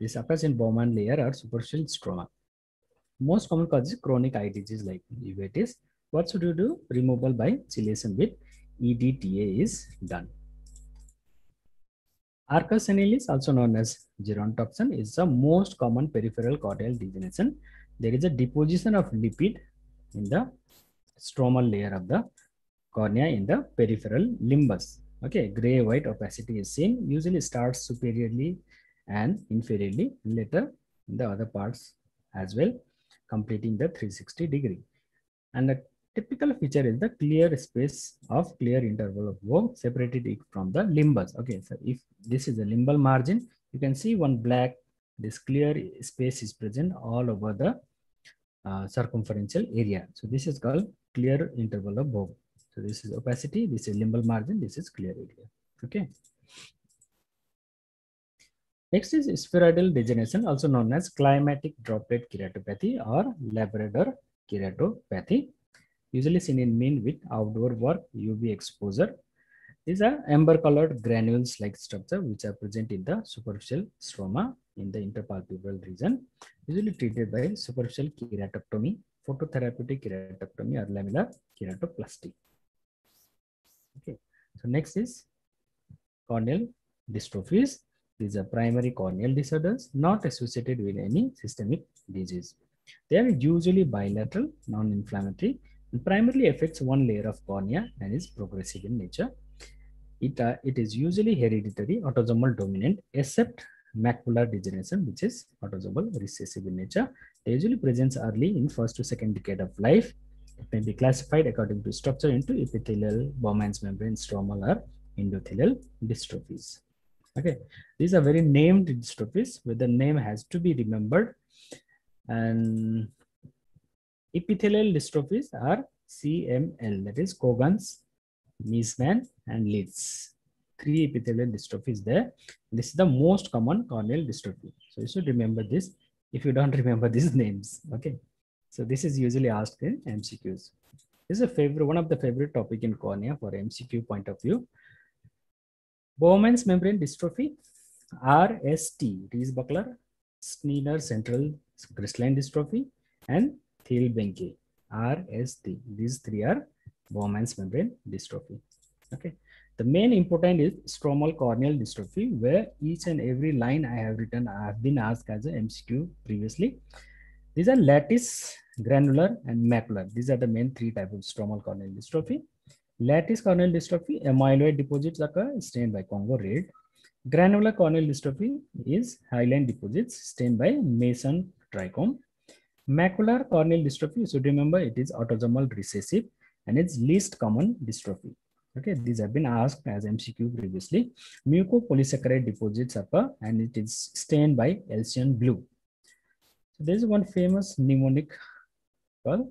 This occurs in Bowman layer or superficial stroma. Most common cause is chronic eye disease like uveitis. What should you do? Removal by chelation with E D T A is done. Arcus senilis, also known as gerontoxin, is the most common peripheral corneal degeneration. There is a deposition of lipid in the stromal layer of the cornea in the peripheral limbus. Okay, gray-white opacity is seen. Usually starts superiorly and inferiorly, later in the other parts as well, completing the three hundred sixty degree. And the typical feature is the clear space of clear interval of wall separated it from the limbus. Okay, so if this is a limbal margin, you can see one black, this clear space is present all over the uh, circumferential area. So this is called clear interval of wall. So this is opacity, this is limbal margin, this is clear area. Okay. Next is spheroidal degeneration, also known as climatic droplet keratopathy or Labrador keratopathy. Usually seen in men with outdoor work, U V exposure. These are amber colored granules like structure which are present in the superficial stroma in the interpalpebral region, usually treated by superficial keratectomy, phototherapeutic keratectomy, or lamellar keratoplasty. Okay, so next is corneal dystrophies. These are primary corneal disorders not associated with any systemic disease. They are usually bilateral, non-inflammatory, and primarily affects one layer of cornea and is progressive in nature. It, uh, it is usually hereditary, autosomal dominant, except macular degeneration, which is autosomal recessive in nature. They usually presents early in first to second decade of life. It may be classified according to structure into epithelial, Bowman's membrane, stromal, or endothelial dystrophies. Okay, these are very named dystrophies, where the name has to be remembered. And epithelial dystrophies are C M L, that is Cogan's, Meesmann, and Lisch. Three epithelial dystrophies there. This is the most common corneal dystrophy. So you should remember this if you don't remember these names. Okay. So this is usually asked in M C Qs. This is a favorite, one of the favorite topic in cornea for M C Q point of view. Bowman's membrane dystrophy, R S T, Reis-Buckler, Schnyder central crystalline dystrophy, and Thiel-Behnke, R S T. These three are Bowman's membrane dystrophy. Okay. The main important is stromal corneal dystrophy, where each and every line I have written, I have been asked as a M C Q previously. These are lattice, granular, and macular. These are the main three types of stromal corneal dystrophy. Lattice corneal dystrophy, amyloid deposits occur, stained by Congo red. Granular corneal dystrophy is hyaline deposits, stained by Mason trichrome. Macular corneal dystrophy, so remember it is autosomal recessive and it's least common dystrophy. Okay, these have been asked as M C Q previously. Mucopolysaccharide deposits occur and it is stained by alcian blue. So there is one famous mnemonic called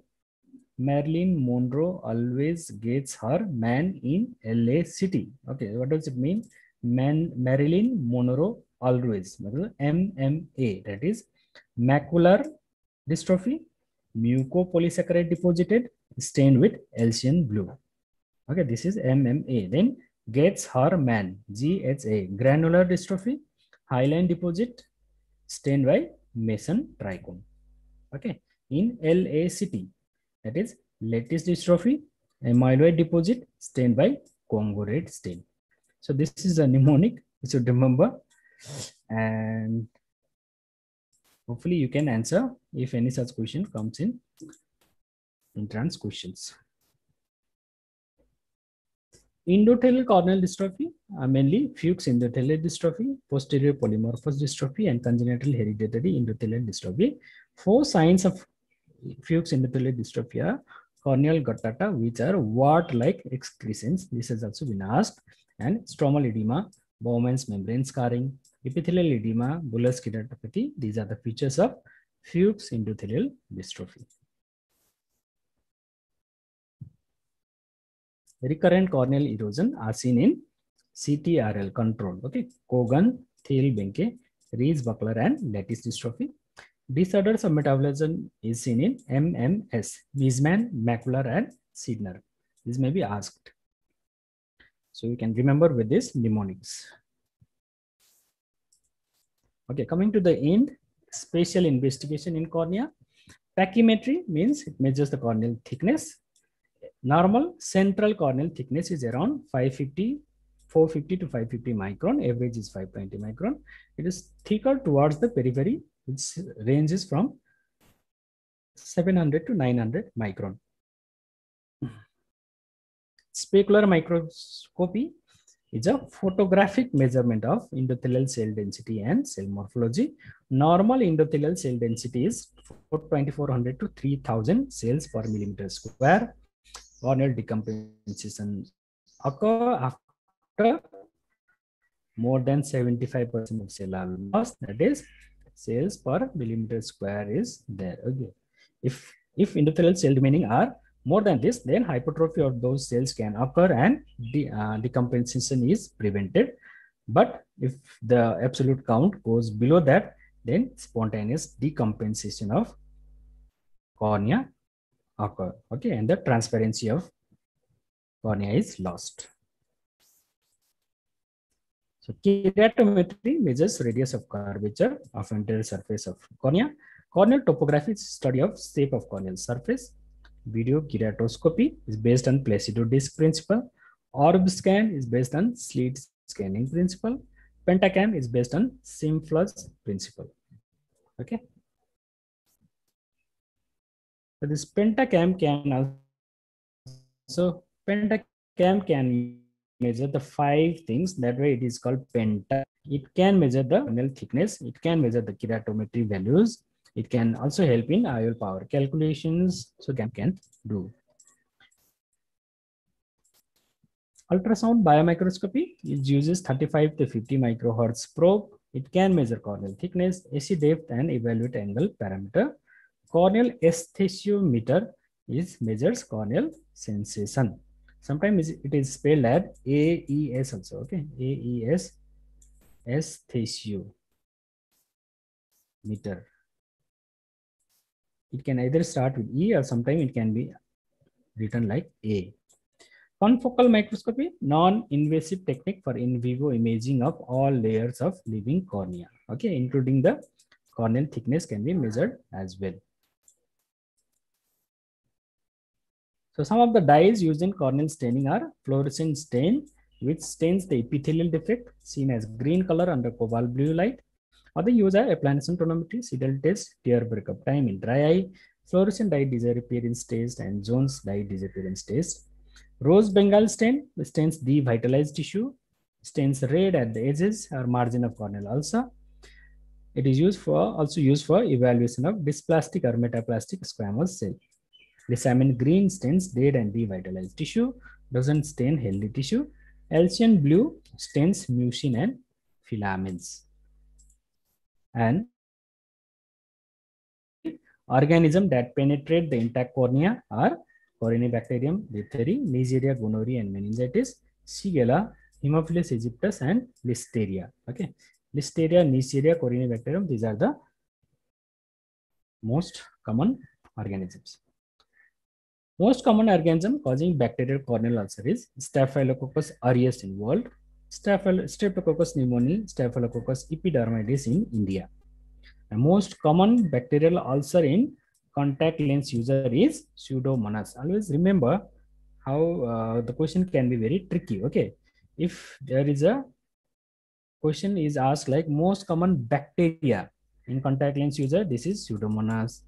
Marilyn Monroe always gets her man in L A City. Okay, what does it mean? Man, Marilyn Monroe always. M M A, that is macular dystrophy, mucopolysaccharide deposited, stained with alcian blue. Okay, this is M M A. Then gets her man, G H A, granular dystrophy, hyaline deposit, stained by Mason trichrome. Okay, in L A C T, that is lattice dystrophy, amyloid deposit, stained by Congo red stain. So this is a mnemonic you should remember, and hopefully you can answer if any such question comes in entrance questions. Endothelial corneal dystrophy, uh, mainly Fuchs endothelial dystrophy, posterior polymorphous dystrophy, and congenital hereditary endothelial dystrophy. Four signs of Fuchs endothelial dystrophy are corneal guttata, which are wart-like excrescence. This has also been asked, and stromal edema, Bowman's membrane scarring, epithelial edema, bullous keratopathy. These are the features of Fuchs endothelial dystrophy. Recurrent corneal erosion are seen in C T R L control. Okay, Cogan, Thiel-Behnke, Reis-Buckler, and lattice dystrophy. Disorders of metabolism is seen in M M S, Meesmann, Macular, and Schnyder. This may be asked, so you can remember with these mnemonics. Okay, coming to the end, spatial investigation in cornea. Pachymetry means it measures the corneal thickness. Normal central corneal thickness is around four fifty to five fifty micron. Average is five twenty micron. It is thicker towards the periphery, which ranges from seven hundred to nine hundred micron. Specular microscopy is a photographic measurement of endothelial cell density and cell morphology. Normal endothelial cell density is twenty-four hundred to three thousand cells per millimeter square. Corneal decompensation occur after more than seventy-five percent of cell are lost. That is, cells per millimeter square is there. Okay, if if endothelial cell remaining are more than this, then hypertrophy of those cells can occur and the uh, decompensation is prevented. But if the absolute count goes below that, then spontaneous decompensation of cornea occur. Okay, and the transparency of cornea is lost. So keratometry measures radius of curvature of anterior surface of cornea. Corneal topography is study of shape of corneal surface. Video keratoscopy is based on Placido disc principle. Orb scan is based on slit scanning principle. Pentacam is based on Simplus principle. Okay. So this pentacam can also pentacam can measure the five things. That way it is called penta. It can measure the corneal thickness. It can measure the keratometry values. It can also help in I O L power calculations. So can can do. Ultrasound biomicroscopy. It uses thirty-five to fifty microhertz probe. It can measure corneal thickness, A C depth, and evaluate angle parameter. Corneal esthesiometer is measures corneal sensation. Sometimes it is spelled as A E S also. Okay, A E S, esthesiometer. It can either start with E or sometimes it can be written like A. Confocal microscopy, non-invasive technique for in vivo imaging of all layers of living cornea. Okay, including the corneal thickness can be measured as well. So some of the dyes used in corneal staining are fluorescent stain, which stains the epithelial defect, seen as green color under cobalt blue light. Other use are applanation tonometry, Seidel test, tear breakup time in dry eye, fluorescent dye disappearance test, and Jones dye disappearance test. Rose Bengal stain stains devitalized tissue, stains red at the edges or margin of corneal ulcer. It is used for also used for evaluation of dysplastic or metaplastic squamous cell. Lysamine green stains dead and devitalized tissue. doesn't stain healthy tissue. Alcian blue stains mucin and filaments. And organisms that penetrate the intact cornea are Corynebacterium diphtheriae, Neisseria gonorrhea and meningitis, Shigella, Haemophilus aegyptius and Listeria. Okay, Listeria, Neisseria, Corynebacterium, these are the most common organisms. Most common organism causing bacterial corneal ulcer is Staphylococcus aureus in world, Streptococcus pneumoniae, Staphylococcus epidermidis in India. The most common bacterial ulcer in contact lens user is Pseudomonas. Always remember how uh, the question can be very tricky. Okay, if there is a question is asked like most common bacteria in contact lens user, this is Pseudomonas.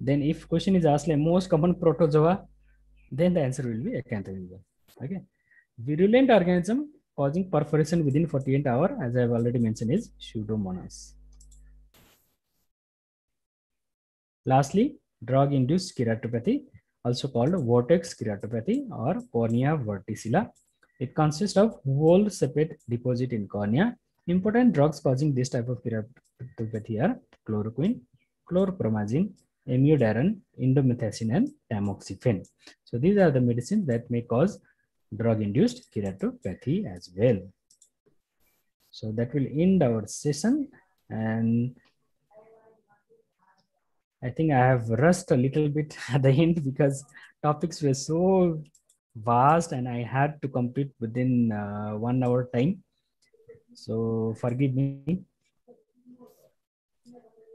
Then if question is asked like most common protozoa, then the answer will be Acanthamoeba. Okay, virulent organism causing perforation within forty-eight hours, as I have already mentioned, is Pseudomonas. Lastly, drug-induced keratopathy, also called vortex keratopathy or cornea verticilla. It consists of whole separate deposit in cornea. Important drugs causing this type of keratopathy are chloroquine, chlorpromazine, amiodarone, indomethacin and tamoxifen. So these are the medicines that may cause drug-induced keratopathy as well. So that will end our session, and I think I have rushed a little bit at the end because topics were so vast and I had to complete within uh, one hour time. So forgive me.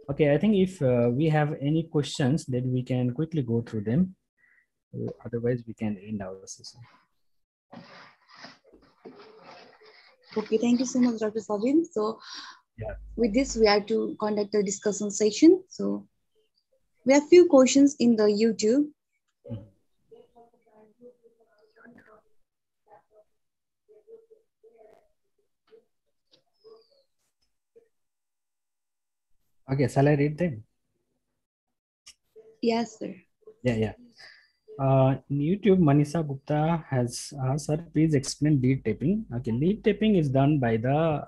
Okay, I think if uh, we have any questions, then we can quickly go through them. Otherwise, we can end our session. Okay, thank you so much, Doctor Sabin. So yeah. With this, we have to conduct a discussion session. So we have few questions in the YouTube. Mm-hmm. Okay, shall I read them? Yes, sir. Yeah, yeah. Uh, in YouTube, Manisha Gupta has asked, sir, please explain lead taping. Okay, lead taping is done by the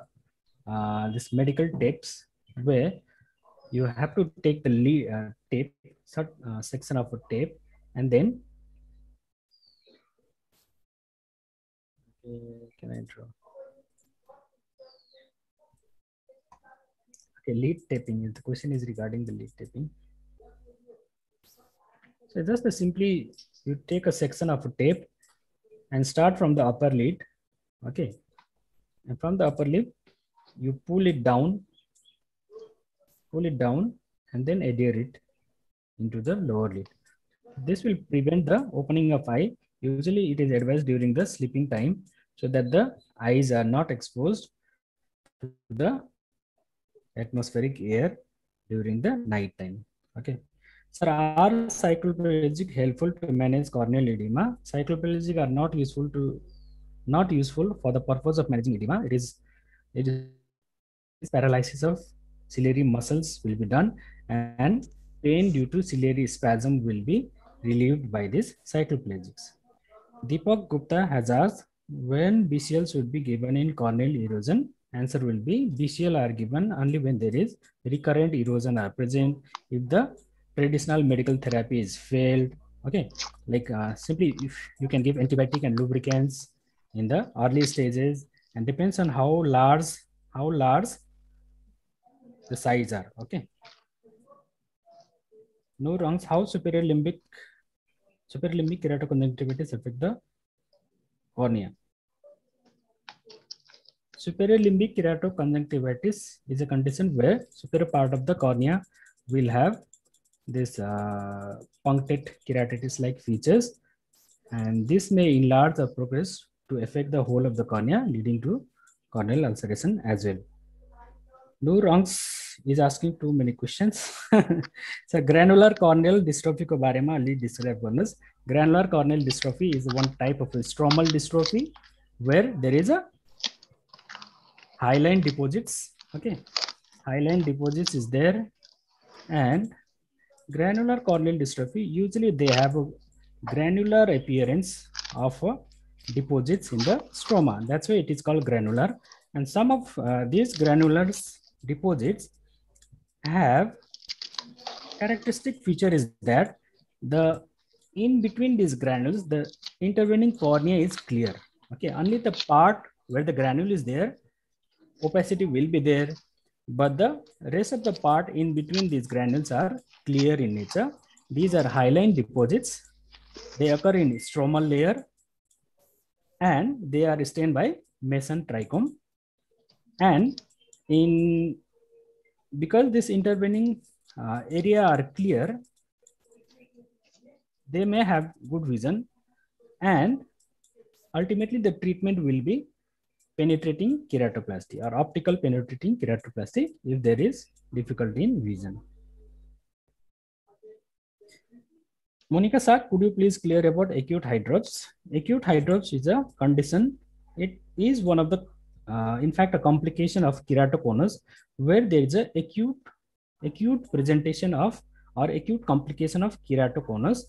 uh, this medical tapes where you have to take the lead, uh, tape, uh, section of a tape, and then okay, can I draw? Okay, lead taping. The question is regarding the lead taping. So just the simply you take a section of a tape and start from the upper lid. Okay, and from the upper lid, you pull it down. Pull it down and then adhere it into the lower lid. This will prevent the opening of eye. Usually it is advised during the sleeping time so that the eyes are not exposed to the atmospheric air during the night time. Okay. Sir, are cycloplegic helpful to manage corneal edema? Cycloplegic are not useful to not useful for the purpose of managing edema. It is it is paralysis of ciliary muscles will be done, and pain due to ciliary spasm will be relieved by this cycloplegics. Deepak Gupta has asked when B C L should be given in corneal erosion. Answer will be B C L are given only when there is recurrent erosion are present. If the traditional medical therapy is failed, okay, like uh, simply if you can give antibiotic and lubricants in the early stages, and depends on how large, how large the size are. Okay. No wrongs. How superior limbic, superior limbic keratoconjunctivitis affect the cornea? Superior limbic keratoconjunctivitis is a condition where superior part of the cornea will have this uh, punctate keratitis-like features, and this may enlarge or progress to affect the whole of the cornea, leading to corneal ulceration as well. No wrongs is asking too many questions. So granular corneal dystrophy ko bare mein already describe karnas. Granular corneal dystrophy is one type of stromal dystrophy where there is a hyaline deposits. Okay, hyaline deposits is there, and granular corneal dystrophy usually they have a granular appearance of a deposits in the stroma. That's why it is called granular. And some of uh, these granular deposits have characteristic feature is that the in between these granules, the intervening cornea is clear. Okay, only the part where the granule is there, opacity will be there, but the rest of the part in between these granules are clear in nature. These are hyaline deposits. They occur in stromal layer and they are stained by Mason trichrome. And in because this intervening uh, area are clear, they may have good vision, and ultimately the treatment will be penetrating keratoplasty or optical penetrating keratoplasty if there is difficulty in vision. Monica sir, could you please clear about acute hydrops? Acute hydrops is a condition. It is one of the, uh, in fact, a complication of keratoconus where there is a acute, acute presentation of or acute complication of keratoconus,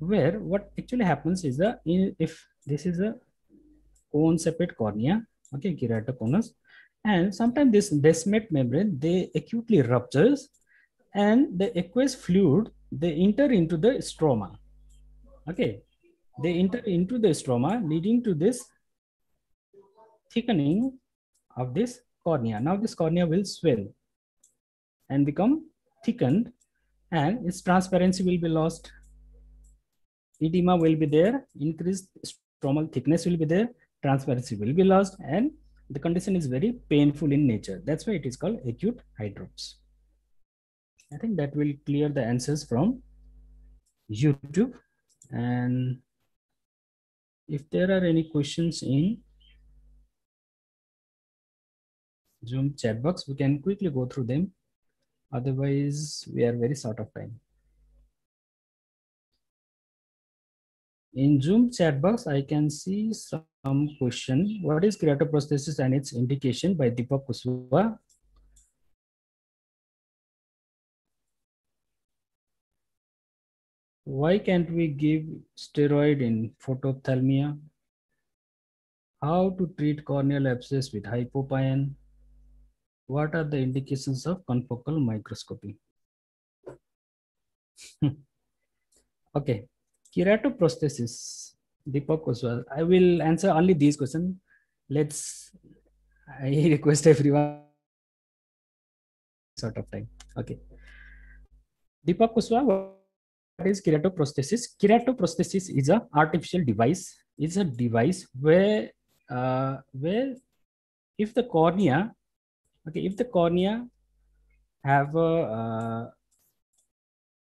where what actually happens is a if this is a cone separate cornea, okay, keratoconus, and sometimes this basement membrane they acutely ruptures, and the aqueous fluid, they enter into the stroma. Okay, they enter into the stroma, leading to this thickening of this cornea. Now this cornea will swell and become thickened, and its transparency will be lost. Edema will be there, increased stromal thickness will be there, transparency will be lost, and the condition is very painful in nature. That's why it is called acute hydrops. I think that will clear the answers from YouTube. And if there are any questions in Zoom chat box, we can quickly go through them. Otherwise, we are very short of time. In Zoom chat box, I can see some question. What is keratoprosthesis and its indication by Deepak Kuswa? Why can't we give steroid in photophthalmia? How to treat corneal abscess with hypopyon? What are the indications of confocal microscopy? Okay, keratoprosthesis, Deepak Oswal. I will answer only these questions. Let's, I request everyone sort of time. Okay, Deepak Oswal. What is keratoprosthesis? Keratoprosthesis is an artificial device. It's a device where, uh, where if the cornea, okay, if the cornea have a, uh,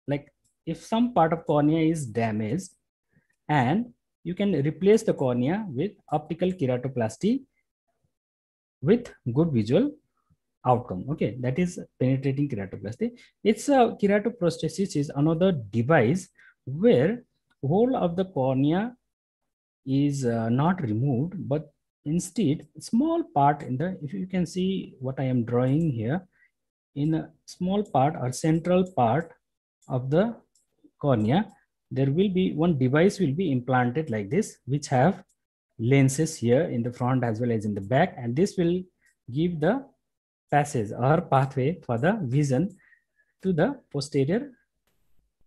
like if some part of cornea is damaged, and you can replace the cornea with optical keratoplasty with good visual outcome. Okay, that is penetrating keratoplasty. It's a keratoprosthesis is another device where whole of the cornea is uh, not removed, but instead small part in the, if you can see what I am drawing here, in a small part or central part of the cornea, there will be one device will be implanted like this, which have lenses here in the front as well as in the back, and this will give the passage or pathway for the vision to the posterior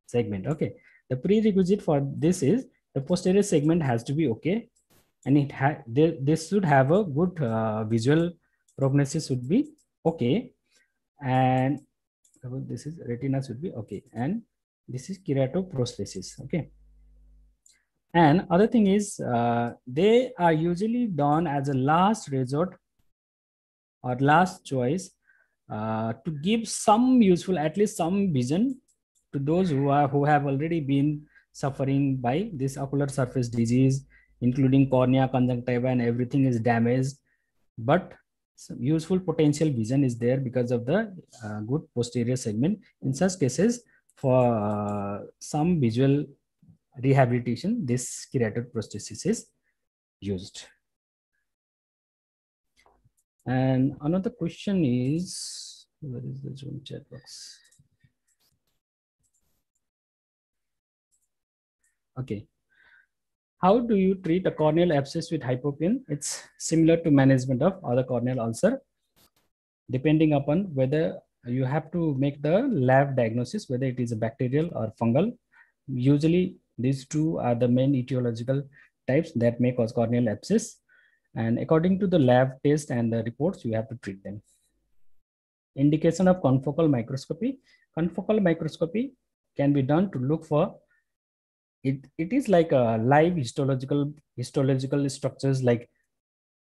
segment. Okay, the prerequisite for this is the posterior segment has to be okay, and it ha they, this should have a good uh, visual prognosis should be okay, and this is retina should be okay, and this is keratoprosthesis. Okay, and other thing is uh, they are usually done as a last resort or last choice uh, to give some useful, at least some vision to those who are who have already been suffering by this ocular surface disease, including cornea, conjunctiva, and everything is damaged, but some useful potential vision is there because of the uh, good posterior segment. In such cases, for uh, some visual rehabilitation, this keratoprosthesis is used. And another question is, where is the Zoom chat box? Okay. How do you treat a corneal abscess with hypopion? It's similar to management of other corneal ulcer, depending upon whether you have to make the lab diagnosis, whether it is a bacterial or fungal. Usually these two are the main etiological types that may cause corneal abscess, and according to the lab test and the reports, you have to treat them. Indication of confocal microscopy. Confocal microscopy can be done to look for it it is like a live histological histological structures, like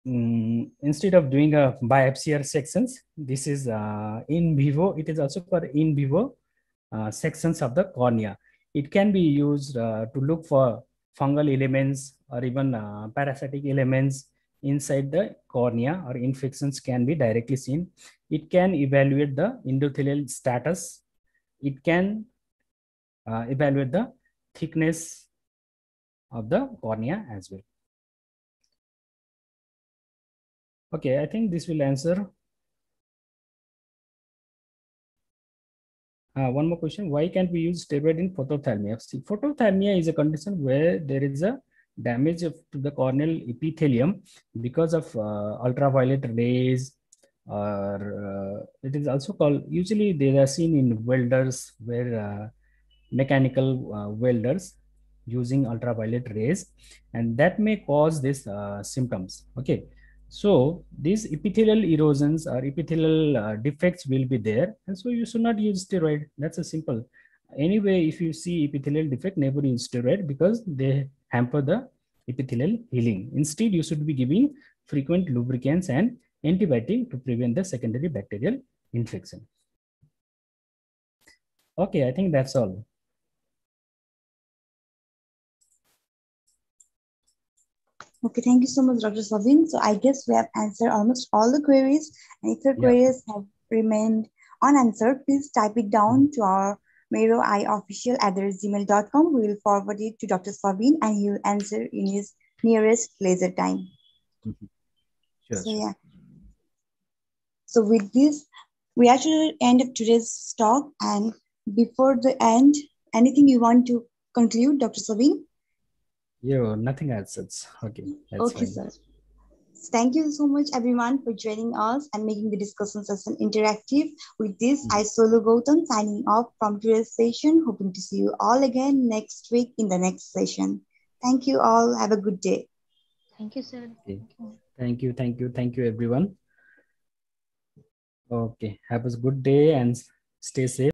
um, instead of doing a biopsy or sections, this is uh, in vivo. It is also for in vivo uh, sections of the cornea. It can be used uh, to look for fungal elements or even uh, parasitic elements inside the cornea, or infections can be directly seen. It can evaluate the endothelial status. It can uh, evaluate the thickness of the cornea as well. Okay, I think this will answer. Uh, one more question. Why can't we use steroid in photophthalmia? See, photophthalmia is a condition where there is a damage of, to the corneal epithelium because of uh, ultraviolet rays, or uh, it is also called, usually they are seen in welders, where uh, mechanical uh, welders using ultraviolet rays, and that may cause these uh, symptoms. Okay, so these epithelial erosions or epithelial uh, defects will be there, and so you should not use steroid. That's a simple. Anyway, if you see epithelial defect, never use steroid because they hamper the epithelial healing. Instead, you should be giving frequent lubricants and antibiotic to prevent the secondary bacterial infection. Okay, I think that's all. Okay, thank you so much, Doctor Sabin. So I guess we have answered almost all the queries. And if your yeah. queries have remained unanswered, please type it down to our Mero Eye official at gmail dot com. We will forward it to Doctor Sabin and he will answer in his nearest leisure time. Mm-hmm. Sure. So yeah. So with this, we actually end of today's talk. And before the end, anything you want to conclude, Doctor Sabin? Yeah, nothing else. It's okay. That's okay, fine. Sir. Thank you so much, everyone, for joining us and making the discussion session interactive. With this, I, Ms Olu Gautam, signing off from today's session, hoping to see you all again next week in the next session. Thank you all. Have a good day. Thank you, sir. Okay. Thank you. Thank you. Thank you, everyone. Okay. Have a good day and stay safe.